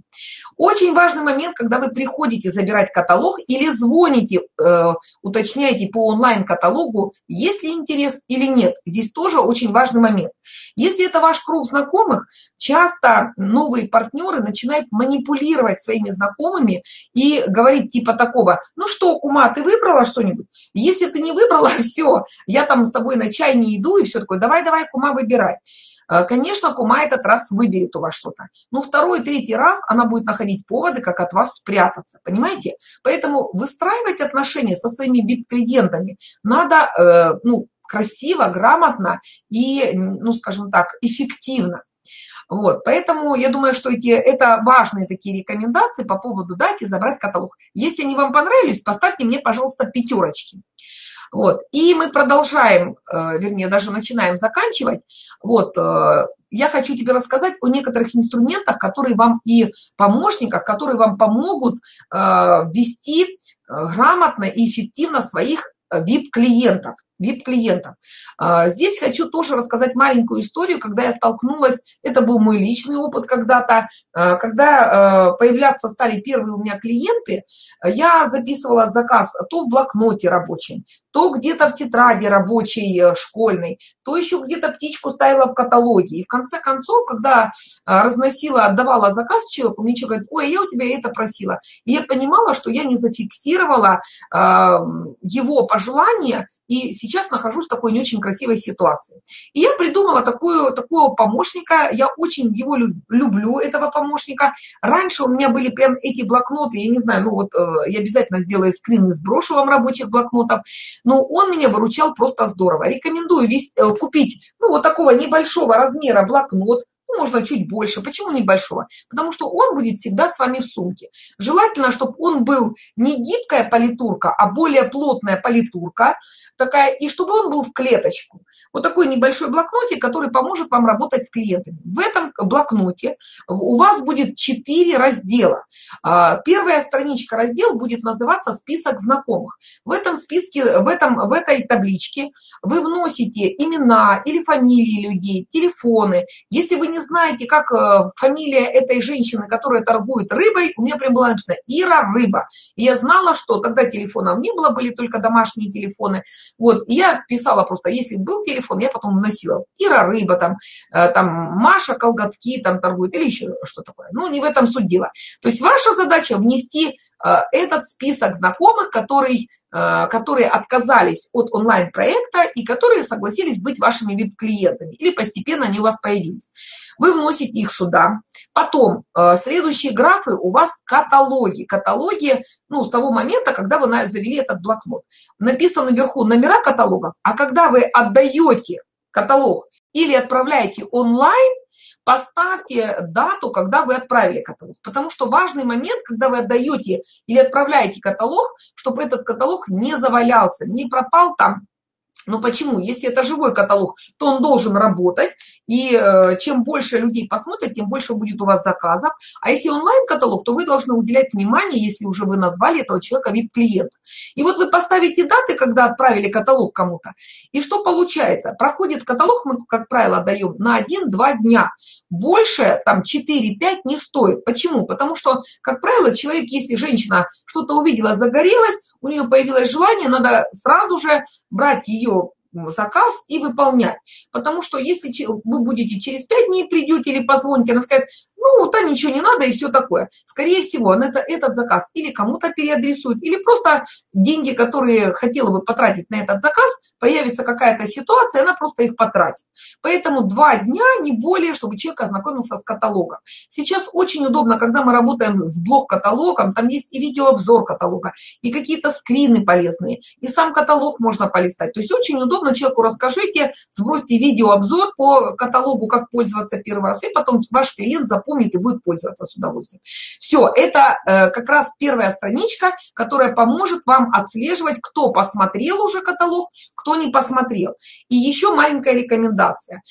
Очень важный момент, когда вы приходите забирать каталог или звоните, э, уточняете по онлайн-каталогу, есть ли интерес или нет. Здесь тоже очень важный момент. Если это ваш круг знакомых, часто новые партнеры начинают манипулировать своими знакомыми и говорить типа такого, ну что, кума, ты выбрала что-нибудь? Если ты не выбрала, все, я там с тобой на чай не иду, и все такое, давай-давай, кума, выбирай. Конечно, кума этот раз выберет у вас что-то. Но второй, третий раз она будет находить поводы, как от вас спрятаться, понимаете? Поэтому выстраивать отношения со своими ви ай пи-клиентами надо, ну, красиво, грамотно и, ну, скажем так, эффективно. Вот, поэтому я думаю, что эти, это важные такие рекомендации по поводу дать и забрать каталог. Если они вам понравились, поставьте мне, пожалуйста, пятерочки. Вот, и мы продолжаем, вернее, даже начинаем заканчивать. Вот, я хочу тебе рассказать о некоторых инструментах, которые вам и помощниках, которые вам помогут вести грамотно и эффективно своих ви ай пи-клиентов. ви ай пи-клиентов. Здесь хочу тоже рассказать маленькую историю, когда я столкнулась, это был мой личный опыт когда-то, когда появляться стали первые у меня клиенты, я записывала заказ то в блокноте рабочем, то где-то в тетради рабочей школьной, то еще где-то птичку ставила в каталоге. И в конце концов, когда разносила, отдавала заказ человеку, мне человек говорит: ой, я у тебя это просила. И я понимала, что я не зафиксировала его пожелания, и сейчас нахожусь в такой не очень красивой ситуации. И я придумала такую, такого помощника, я очень его люблю, этого помощника. Раньше у меня были прям эти блокноты, я не знаю, ну вот э, я обязательно сделаю скрин и сброшу вам рабочих блокнотов, но он меня выручал просто здорово. Рекомендую весь, э, купить, ну, вот такого небольшого размера блокнот, ну, можно чуть больше. Почему небольшого? Потому что он будет всегда с вами в сумке. Желательно, чтобы он был не гибкая политурка, а более плотная политурка такая, и чтобы он был в клеточку. Вот такой небольшой блокнотик, который поможет вам работать с клиентами. В этом блокноте у вас будет четыре раздела. Первая страничка раздела будет называться «Список знакомых». В этом списке, в, этом, в этой табличке вы вносите имена или фамилии людей, телефоны. Если вы не знаете, как фамилия этой женщины, которая торгует рыбой, у меня прям была написана Ира Рыба. И я знала, что тогда телефонов не было, были только домашние телефоны. Вот, и я писала просто, если был телефон, я потом вносила Ира Рыба, там, там Маша колготки там торгует или еще что такое. Ну, не в этом суть дела. То есть ваша задача внести этот список знакомых, который, которые отказались от онлайн-проекта и которые согласились быть вашими ви ай пи-клиентами или постепенно они у вас появились. Вы вносите их сюда. Потом следующие графы у вас каталоги. Каталоги, ну, с того момента, когда вы завели этот блокнот. Написаны вверху номера каталогов, а когда вы отдаете каталог или отправляете онлайн, поставьте дату, когда вы отправили каталог. Потому что важный момент, когда вы отдаете или отправляете каталог, чтобы этот каталог не завалялся, не пропал там. Но почему? Если это живой каталог, то он должен работать. И чем больше людей посмотрят, тем больше будет у вас заказов. А если онлайн-каталог, то вы должны уделять внимание, если уже вы назвали этого человека ви ай пи-клиентом. И вот вы поставите даты, когда отправили каталог кому-то. И что получается? Проходит каталог, мы, как правило, даем на один-два дня. Больше там четыре-пять не стоит. Почему? Потому что, как правило, человек, если женщина что-то увидела, загорелась, у нее появилось желание, надо сразу же брать ее заказ и выполнять. Потому что если вы будете через пять дней придете или позвоните, она скажет, ну, там ничего не надо и все такое. Скорее всего, она это, этот заказ или кому-то переадресует, или просто деньги, которые хотела бы потратить на этот заказ, появится какая-то ситуация, она просто их потратит. Поэтому два дня, не более, чтобы человек ознакомился с каталогом. Сейчас очень удобно, когда мы работаем с блог-каталогом, там есть и видеообзор каталога, и какие-то скрины полезные, и сам каталог можно полистать. То есть очень удобно человеку расскажите, сбросьте видеообзор по каталогу, как пользоваться первый раз, и потом ваш клиент запомнит и будет пользоваться с удовольствием. Все, это э, как раз первая страничка, которая поможет вам отслеживать, кто посмотрел уже каталог, кто не посмотрел. И еще маленькая рекомендация.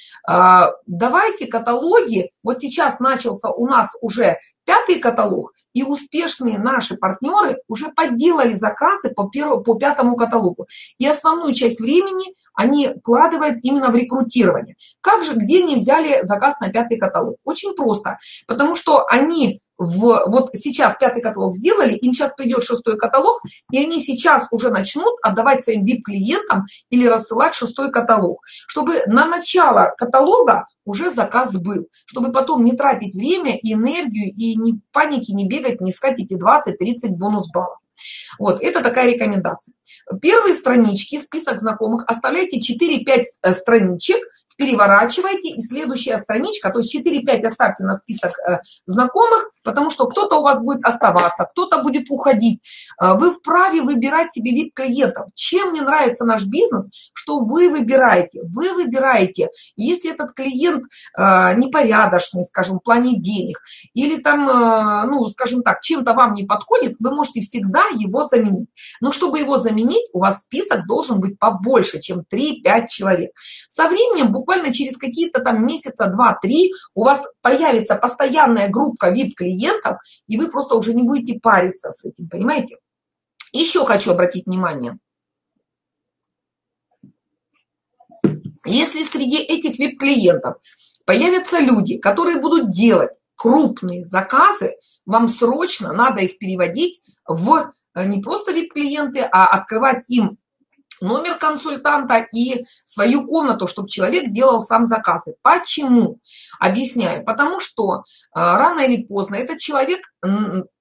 Давайте каталоги, вот сейчас начался у нас уже пятый каталог, и успешные наши партнеры уже подделали заказы по, первому, по пятому каталогу. И основную часть времени они вкладывают именно в рекрутирование. Как же, где они взяли заказ на пятый каталог? Очень просто, потому что они... В, вот сейчас пятый каталог сделали, им сейчас придет шестой каталог, и они сейчас уже начнут отдавать своим ви ай пи-клиентам или рассылать шестой каталог, чтобы на начало каталога уже заказ был, чтобы потом не тратить время и энергию, и не в панике не бегать, не искать эти двадцать-тридцать бонус-баллов. Вот, это такая рекомендация. Первые странички, список знакомых, оставляйте четыре-пять страничек, в переворачивайте, и следующая страничка, то есть четыре-пять оставьте на список знакомых, потому что кто-то у вас будет оставаться, кто-то будет уходить. Вы вправе выбирать себе ви ай пи-клиентов. Чем мне нравится наш бизнес, что вы выбираете? Вы выбираете, если этот клиент непорядочный, скажем, в плане денег, или там, ну, скажем так, чем-то вам не подходит, вы можете всегда его заменить. Но чтобы его заменить, у вас список должен быть побольше, чем три-пять человек. Со временем, буквально через какие-то там месяца два-три, у вас появится постоянная группа ви ай пи-клиентов, и вы просто уже не будете париться с этим, понимаете? Еще хочу обратить внимание. Если среди этих ви ай пи-клиентов появятся люди, которые будут делать крупные заказы, вам срочно надо их переводить в не просто ви ай пи-клиенты, а открывать им номер консультанта и свою комнату, чтобы человек делал сам заказы. Почему? Объясняю. Потому что рано или поздно этот человек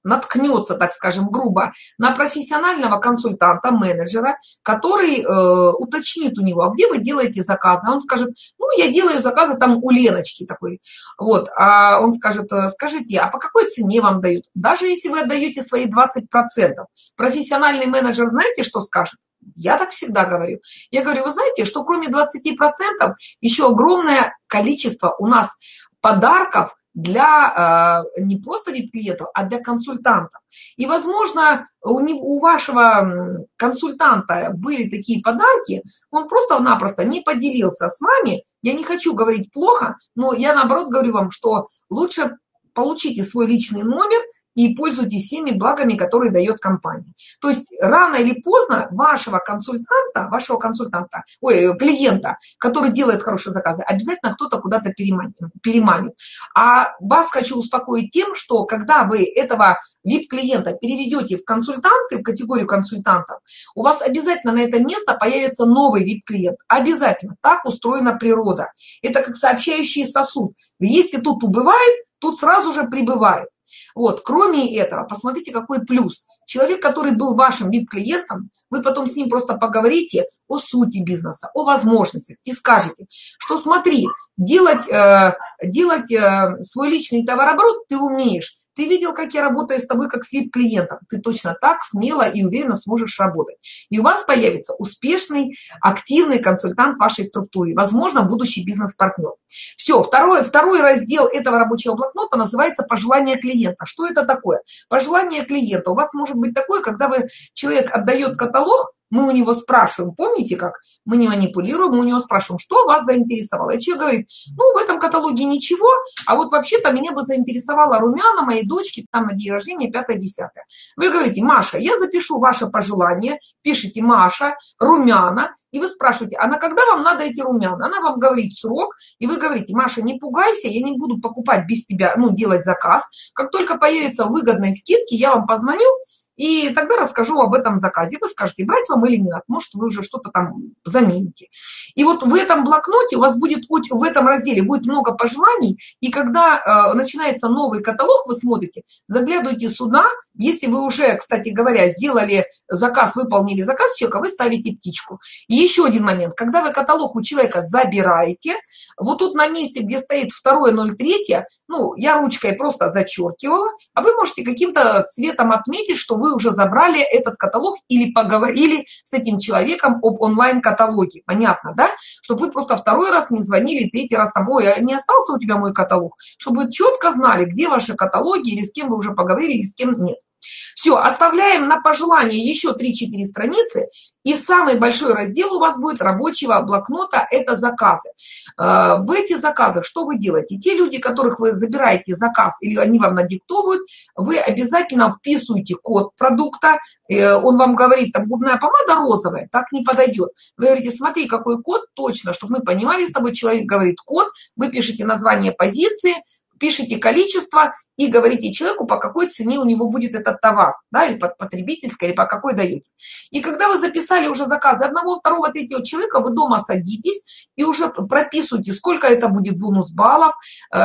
наткнется, так скажем, грубо, на профессионального консультанта, менеджера, который э, уточнит у него, а где вы делаете заказы? Он скажет, ну, я делаю заказы там у Леночки такой. Вот, а он скажет, скажите, а по какой цене вам дают? Даже если вы отдаете свои двадцать процентов, профессиональный менеджер, знаете, что скажет? Я так всегда говорю. Я говорю, вы знаете, что кроме двадцати процентов еще огромное количество у нас подарков для э, не просто ви ай пи-клиентов, а для консультантов. И, возможно, у, него, у вашего консультанта были такие подарки, он просто-напросто не поделился с вами. Я не хочу говорить плохо, но я, наоборот, говорю вам, что лучше получите свой личный номер и пользуйтесь всеми благами, которые дает компания. То есть рано или поздно вашего консультанта, вашего консультанта, ой, клиента, который делает хорошие заказы, обязательно кто-то куда-то переманит. А вас хочу успокоить тем, что когда вы этого ви ай пи-клиента переведете в консультанты, в категорию консультантов, у вас обязательно на это место появится новый ви ай пи-клиент. Обязательно. Так устроена природа. Это как сообщающий сосуд. Если тут убывает, тут сразу же прибывает. Вот, кроме этого, посмотрите, какой плюс. Человек, который был вашим ви ай пи-клиентом, вы потом с ним просто поговорите о сути бизнеса, о возможностях и скажете, что смотри, делать, э, делать э, свой личный товарооборот ты умеешь. Ты видел, как я работаю с тобой, как с ви ай пи-клиентом. Ты точно так смело и уверенно сможешь работать. И у вас появится успешный, активный консультант в вашей структуре, возможно, будущий бизнес-партнер. Все, второй, второй раздел этого рабочего блокнота называется «Пожелание клиента». Что это такое? Пожелание клиента у вас может быть такое, когда вы, человек отдает каталог, мы у него спрашиваем, помните как? Мы не манипулируем, мы у него спрашиваем, что вас заинтересовало. И человек говорит, ну, в этом каталоге ничего, а вот вообще-то меня бы заинтересовала румяна моей дочки, там на день рождения пятое-десятое. Вы говорите, Маша, я запишу ваше пожелание, пишите Маша, румяна, и вы спрашиваете, она когда вам надо эти румяна? Она вам говорит срок, и вы говорите, Маша, не пугайся, я не буду покупать без тебя, ну, делать заказ. Как только появятся выгодные скидки, я вам позвоню, и тогда расскажу об этом заказе. Вы скажете, брать вам или нет, может, вы уже что-то там замените. И вот в этом блокноте у вас будет, в этом разделе будет много пожеланий, и когда э, начинается новый каталог, вы смотрите, заглядывайте сюда, если вы уже, кстати говоря, сделали заказ, выполнили заказ человека, вы ставите птичку. И еще один момент, когда вы каталог у человека забираете, вот тут на месте, где стоит второе ноль третье, ну, я ручкой просто зачеркивала, а вы можете каким-то цветом отметить, что вы вы уже забрали этот каталог или поговорили с этим человеком об онлайн-каталоге. Понятно, да? Чтобы вы просто второй раз не звонили, третий раз там, ой, не остался у тебя мой каталог. Чтобы вы четко знали, где ваши каталоги или с кем вы уже поговорили, или с кем нет. Все, оставляем на пожелание еще три-четыре страницы. И самый большой раздел у вас будет рабочего блокнота – это заказы. В эти заказы что вы делаете? Те люди, которых вы забираете заказ или они вам надиктовывают, вы обязательно вписываете код продукта. Он вам говорит, там губная помада розовая, так не подойдет. Вы говорите, смотри, какой код точно, чтобы мы понимали с тобой, человек говорит код, вы пишете название позиции, пишите количество и говорите человеку, по какой цене у него будет этот товар, да, или под потребительской, или по какой даете. И когда вы записали уже заказы одного, второго, третьего человека, вы дома садитесь и уже прописывайте, сколько это будет бонус баллов,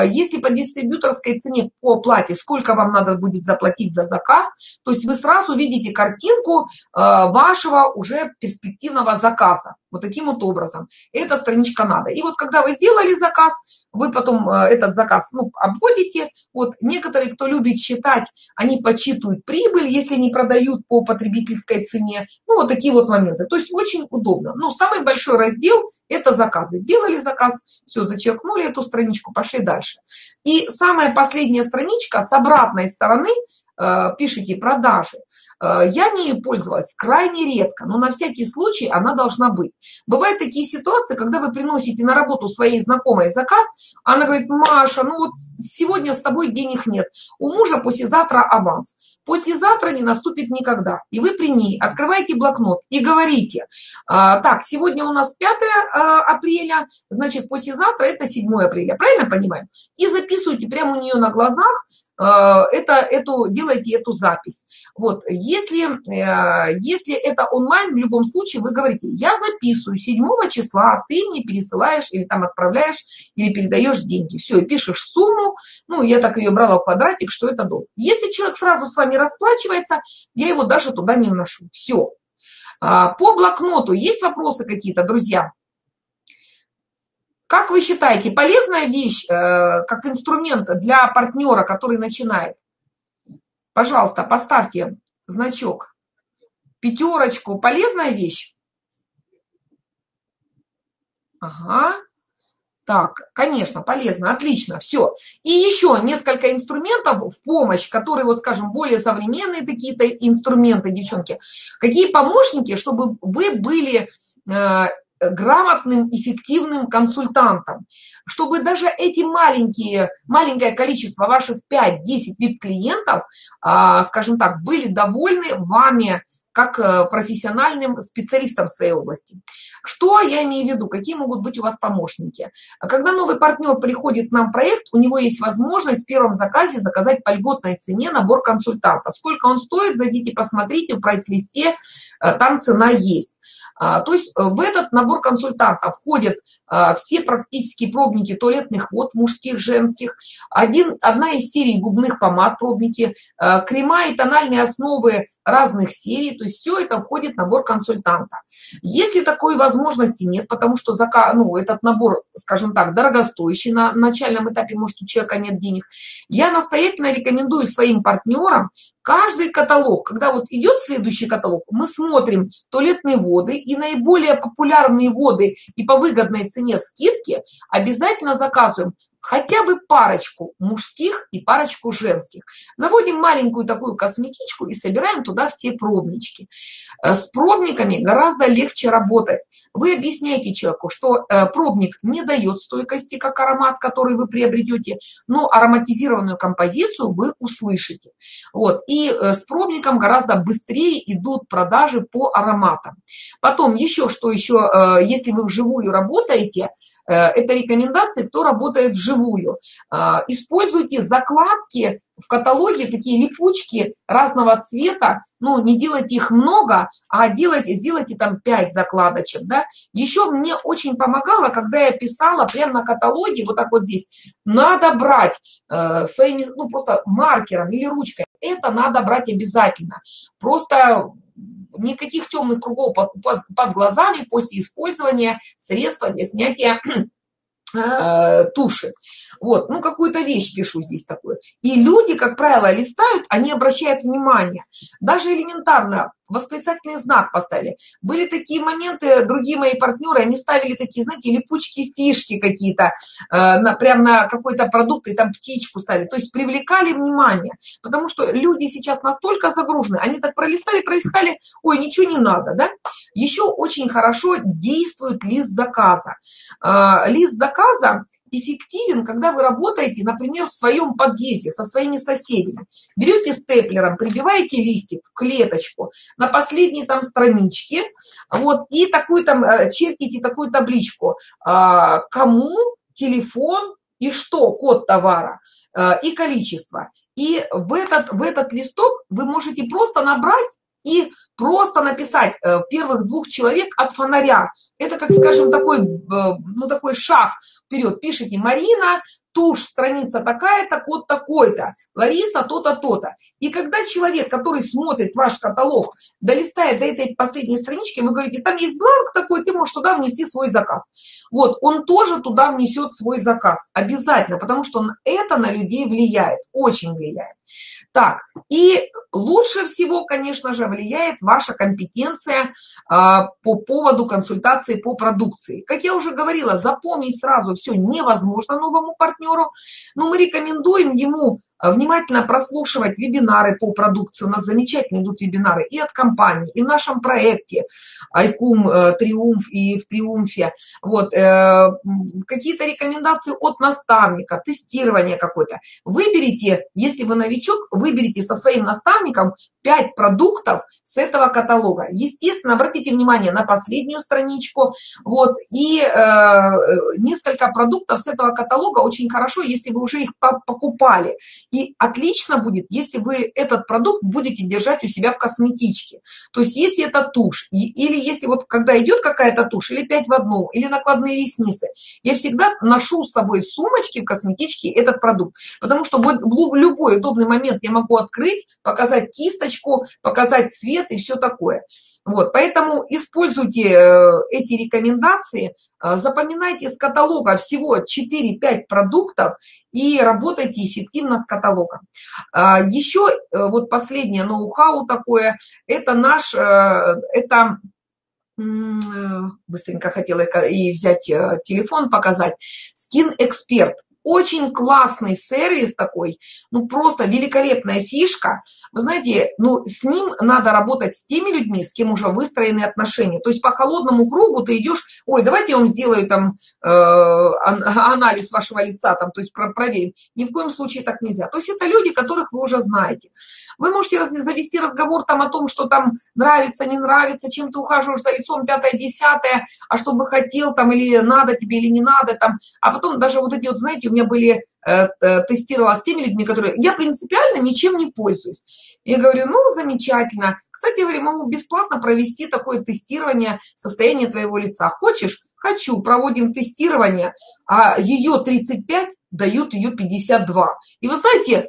если по дистрибьюторской цене по оплате, сколько вам надо будет заплатить за заказ, то есть вы сразу видите картинку вашего уже перспективного заказа. Вот таким вот образом. Эта страничка надо. И вот когда вы сделали заказ, вы потом этот заказ ну, обводите. Вот некоторые, кто любит считать, они подсчитывают прибыль, если не продают по потребительской цене. Ну, вот такие вот моменты. То есть очень удобно. Ну, самый большой раздел – это заказы. Сделали заказ, все, зачеркнули эту страничку, пошли дальше. И самая последняя страничка с обратной стороны – пишите продажи. Я не пользовалась крайне редко, но на всякий случай она должна быть. Бывают такие ситуации, когда вы приносите на работу своей знакомой заказ, она говорит: Маша, ну вот сегодня с тобой денег нет, у мужа послезавтра аванс. Послезавтра не наступит никогда. И вы при ней открываете блокнот и говорите: так, сегодня у нас пятое апреля, значит, послезавтра это седьмое апреля. Правильно понимаю? И записывайте прямо у нее на глазах, Это, эту, делайте эту запись. Вот. Если, если это онлайн, в любом случае вы говорите: я записываю седьмого числа, а ты мне пересылаешь или там отправляешь, или передаешь деньги. Все, и пишешь сумму. Ну, я так ее брала в квадратик, что это долг. Если человек сразу с вами расплачивается, я его даже туда не вношу. Все. По блокноту есть вопросы какие-то, друзья? Как вы считаете, полезная вещь э, как инструмент для партнера, который начинает? Пожалуйста, поставьте значок, пятерочку. Полезная вещь? Ага. Так, конечно, полезно, отлично, все. И еще несколько инструментов в помощь, которые, вот скажем, более современные какие-то инструменты, девчонки. Какие помощники, чтобы вы были... Э, грамотным, эффективным консультантом, чтобы даже эти маленькие, маленькое количество ваших пять-десять вип-клиентов, скажем так, были довольны вами как профессиональным специалистом в своей области. Что я имею в виду? Какие могут быть у вас помощники? Когда новый партнер приходит к нам в проект, у него есть возможность в первом заказе заказать по льготной цене набор консультанта. Сколько он стоит, зайдите, посмотрите, в прайс-листе там цена есть. То есть в этот набор консультантов входят все практически пробники туалетных вод, мужских, женских, один, одна из серий губных помад, пробники, крема и тональные основы разных серий, то есть все это входит в набор консультанта. Если такой возможности нет, потому что заказ, ну, этот набор, скажем так, дорогостоящий, на начальном этапе, может, у человека нет денег, я настоятельно рекомендую своим партнерам каждый каталог, когда вот идет следующий каталог, мы смотрим туалетные воды и наиболее популярные воды и по выгодной цене скидки обязательно заказываем хотя бы парочку мужских и парочку женских. Заводим маленькую такую косметичку и собираем туда все пробнички. С пробниками гораздо легче работать. Вы объясняете человеку, что пробник не дает стойкости, как аромат, который вы приобретете, но ароматизированную композицию вы услышите. Вот. И с пробником гораздо быстрее идут продажи по ароматам. Потом еще, что еще, если вы вживую работаете, это рекомендации, кто работает вживую. Используйте закладки в каталоге, такие липучки разного цвета. Ну, не делайте их много, а делайте, сделайте там пять закладочек. Да? Еще мне очень помогало, когда я писала прямо на каталоге, вот так вот здесь, надо брать э, своими, ну, просто маркером или ручкой. Это надо брать обязательно. Просто... Никаких темных кругов под, под, под глазами после использования средства для снятия э, туши. Вот, ну, какую-то вещь пишу здесь такую. И люди, как правило, листают, они обращают внимание. Даже элементарно восклицательный знак поставили. Были такие моменты, другие мои партнеры, они ставили такие, знаете, липучки, фишки какие-то, э, прям на какой-то продукт, и там птичку ставили. То есть привлекали внимание. Потому что люди сейчас настолько загружены, они так пролистали, пролистали, ой, ничего не надо, да? Еще очень хорошо действует лист заказа. Э, лист заказа эффективен, когда вы работаете, например, в своем подъезде, со своими соседями. Берете степлером, прибиваете листик в клеточку на последней там страничке, вот, и такую там, черкните такую табличку, кому телефон и что код товара, и количество. И в этот, в этот листок вы можете просто набрать и просто написать первых двух человек от фонаря. Это, как скажем, такой, ну, такой шаг вперед. Пишите: Марина, тушь, страница такая-то, код такой-то, Лариса, то-то, то-то. И когда человек, который смотрит ваш каталог, долистает до этой последней странички, вы говорите: там есть бланк такой, ты можешь туда внести свой заказ. Вот, он тоже туда внесет свой заказ. Обязательно, потому что это на людей влияет, очень влияет. Так, и лучше всего, конечно же, влияет ваша компетенция а, по поводу консультации по продукции. Как я уже говорила, запомнить сразу все невозможно новому партнеру, но мы рекомендуем ему внимательно прослушивать вебинары по продукции. У нас замечательно идут вебинары и от компаний, и в нашем проекте iКУМ, ТРИУМФ и в ТРИУМФе. Вот, э, какие-то рекомендации от наставника, тестирование какое-то. Выберите, если вы новичок, выберите со своим наставником пять продуктов с этого каталога. Естественно, обратите внимание на последнюю страничку. Вот, и э, несколько продуктов с этого каталога очень хорошо, если вы уже их покупали. И отлично будет, если вы этот продукт будете держать у себя в косметичке. То есть, если это тушь, или если вот когда идет какая-то тушь, или пять в одном, или накладные ресницы, я всегда ношу с собой в сумочке, в косметичке этот продукт. Потому что в любой удобный момент я могу открыть, показать кисточку, показать цвет и все такое. Вот, поэтому используйте эти рекомендации, запоминайте с каталога всего четыре-пять продуктов и работайте эффективно с каталогом. Еще вот последнее ноу-хау такое, это наш, это, быстренько хотела и взять телефон, показать, SkinExpert. Очень классный сервис такой, ну просто великолепная фишка. Вы знаете, ну с ним надо работать с теми людьми, с кем уже выстроены отношения. То есть по холодному кругу ты идешь, ой, давайте я вам сделаю там э, анализ вашего лица, там, то есть проверим. Ни в коем случае так нельзя. То есть это люди, которых вы уже знаете. Вы можете завести разговор там о том, что там нравится, не нравится, чем ты ухаживаешь за лицом, пятое, десятое, а что бы хотел там, или надо тебе, или не надо там. А потом даже вот эти вот, знаете, у меня были, э, э, тестировала с теми людьми, которые, я принципиально ничем не пользуюсь. Я говорю, ну, замечательно. Кстати, я говорю, могу бесплатно провести такое тестирование состояния твоего лица. Хочешь? Хочу. Проводим тестирование, а ее тридцать пять, дают ее пятьдесят два. И вы знаете,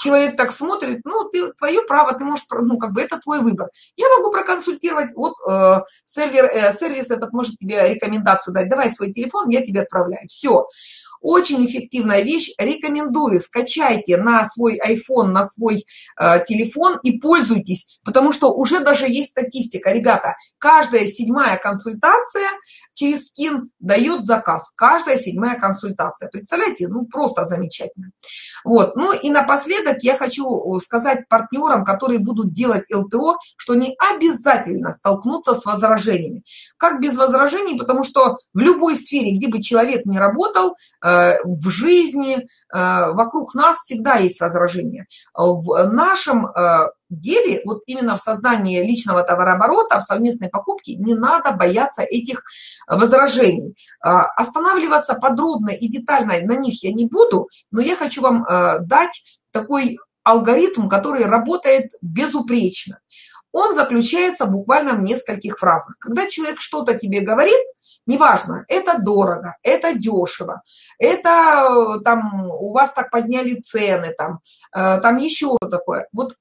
человек так смотрит, ну, ты, твое право, ты можешь, ну, как бы это твой выбор. Я могу проконсультировать, вот э, сервер, э, сервис этот может тебе рекомендацию дать, давай свой телефон, я тебе отправляю. Все. Очень эффективная вещь, рекомендую, скачайте на свой iPhone, на свой э, телефон и пользуйтесь, потому что уже даже есть статистика, ребята, каждая седьмая консультация через Skin дает заказ, каждая седьмая консультация, представляете, ну просто замечательно. Вот, ну и напоследок я хочу сказать партнерам, которые будут делать эл тэ о, что они обязательно столкнутся с возражениями. Как без возражений, потому что в любой сфере, где бы человек ни работал, в жизни, вокруг нас всегда есть возражения. В нашем деле, вот именно в создании личного товарооборота, в совместной покупке, не надо бояться этих возражений. Останавливаться подробно и детально на них я не буду, но я хочу вам дать такой алгоритм, который работает безупречно. Он заключается буквально в нескольких фразах. Когда человек что-то тебе говорит, неважно, это дорого, это дешево, это там у вас так подняли цены, там, там еще такое. Вот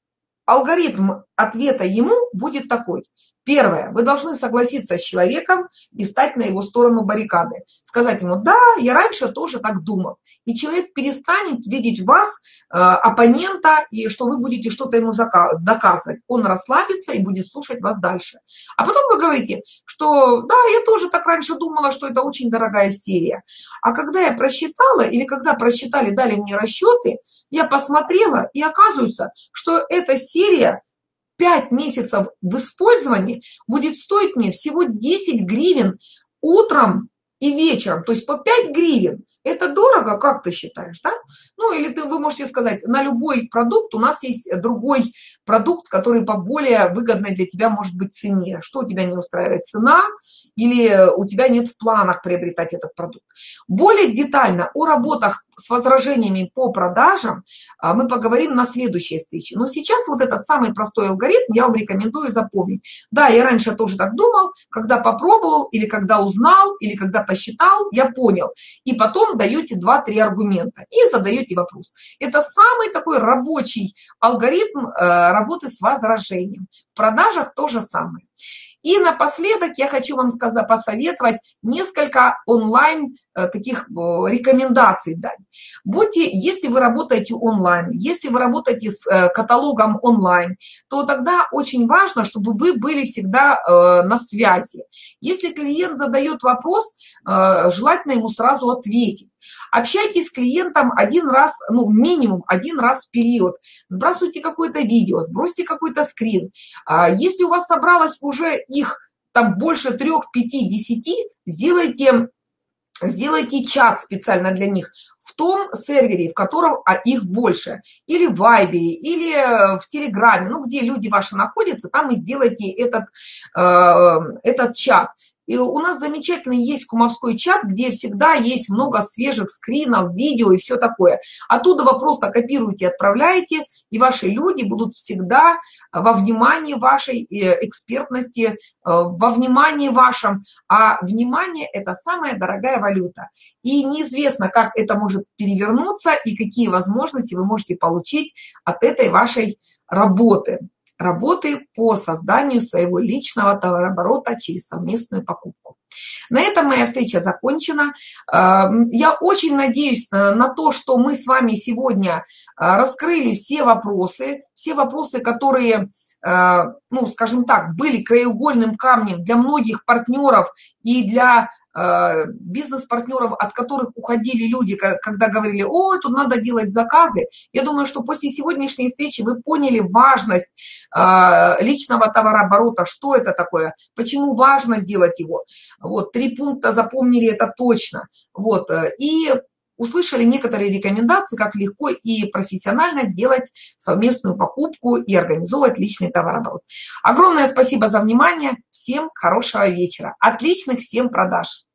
алгоритм ответа ему будет такой. Первое, вы должны согласиться с человеком и стать на его сторону баррикады. Сказать ему, да, я раньше тоже так думал. И человек перестанет видеть в вас э, оппонента, и что вы будете что-то ему доказывать. Он расслабится и будет слушать вас дальше. А потом вы говорите, что да, я тоже так раньше думала, что это очень дорогая серия. А когда я просчитала, или когда просчитали, дали мне расчеты, я посмотрела, и оказывается, что эта серия, пять месяцев в использовании будет стоить мне всего десять гривен утром и вечером. То есть по пять гривен. Это дорого, как ты считаешь, да? Ну или ты, вы можете сказать, на любой продукт у нас есть другой продукт, который по более выгодной для тебя может быть цене. Что у тебя не устраивает? Цена или у тебя нет в планах приобретать этот продукт. Более детально о работах с возражениями по продажам мы поговорим на следующей встрече. Но сейчас вот этот самый простой алгоритм я вам рекомендую запомнить. Да, я раньше тоже так думал, когда попробовал или когда узнал, или когда посчитал, я понял. И потом даете два-три аргумента и задаете вопрос. Это самый такой рабочий алгоритм работы с возражением. В продажах то же самое. И напоследок я хочу вам сказать, посоветовать несколько онлайн таких рекомендаций дать. Будьте, если вы работаете онлайн, если вы работаете с каталогом онлайн, то тогда очень важно, чтобы вы были всегда на связи. Если клиент задает вопрос, желательно ему сразу ответить. Общайтесь с клиентом один раз, ну, минимум один раз в период. Сбрасывайте какое-то видео, сбросьте какой-то скрин. Если у вас собралось уже их там больше трех, пяти, десяти, сделайте, сделайте чат специально для них в том сервере, в котором их больше, или в Viber, или в Телеграме, ну, где люди ваши находятся, там и сделайте этот, этот чат. И у нас замечательный есть кумовской чат, где всегда есть много свежих скринов, видео и все такое. Оттуда вы просто копируете, отправляете, и ваши люди будут всегда во внимании вашей экспертности, во внимании вашем. А внимание – это самая дорогая валюта. И неизвестно, как это может перевернуться и какие возможности вы можете получить от этой вашей работы. работы по созданию своего личного товарооборота через совместную покупку. На этом моя встреча закончена. Я очень надеюсь на то, что мы с вами сегодня раскрыли все вопросы, все вопросы, которые, ну, скажем так, были краеугольным камнем для многих партнеров и для бизнес-партнеров, от которых уходили люди, когда говорили, о, тут надо делать заказы. Я думаю, что после сегодняшней встречи вы поняли важность личного товарооборота, что это такое, почему важно делать его. Вот, три пункта запомнили это точно. Вот, и услышали некоторые рекомендации, как легко и профессионально делать совместную покупку и организовывать личный товарооборот. Огромное спасибо за внимание. Всем хорошего вечера. Отличных всем продаж.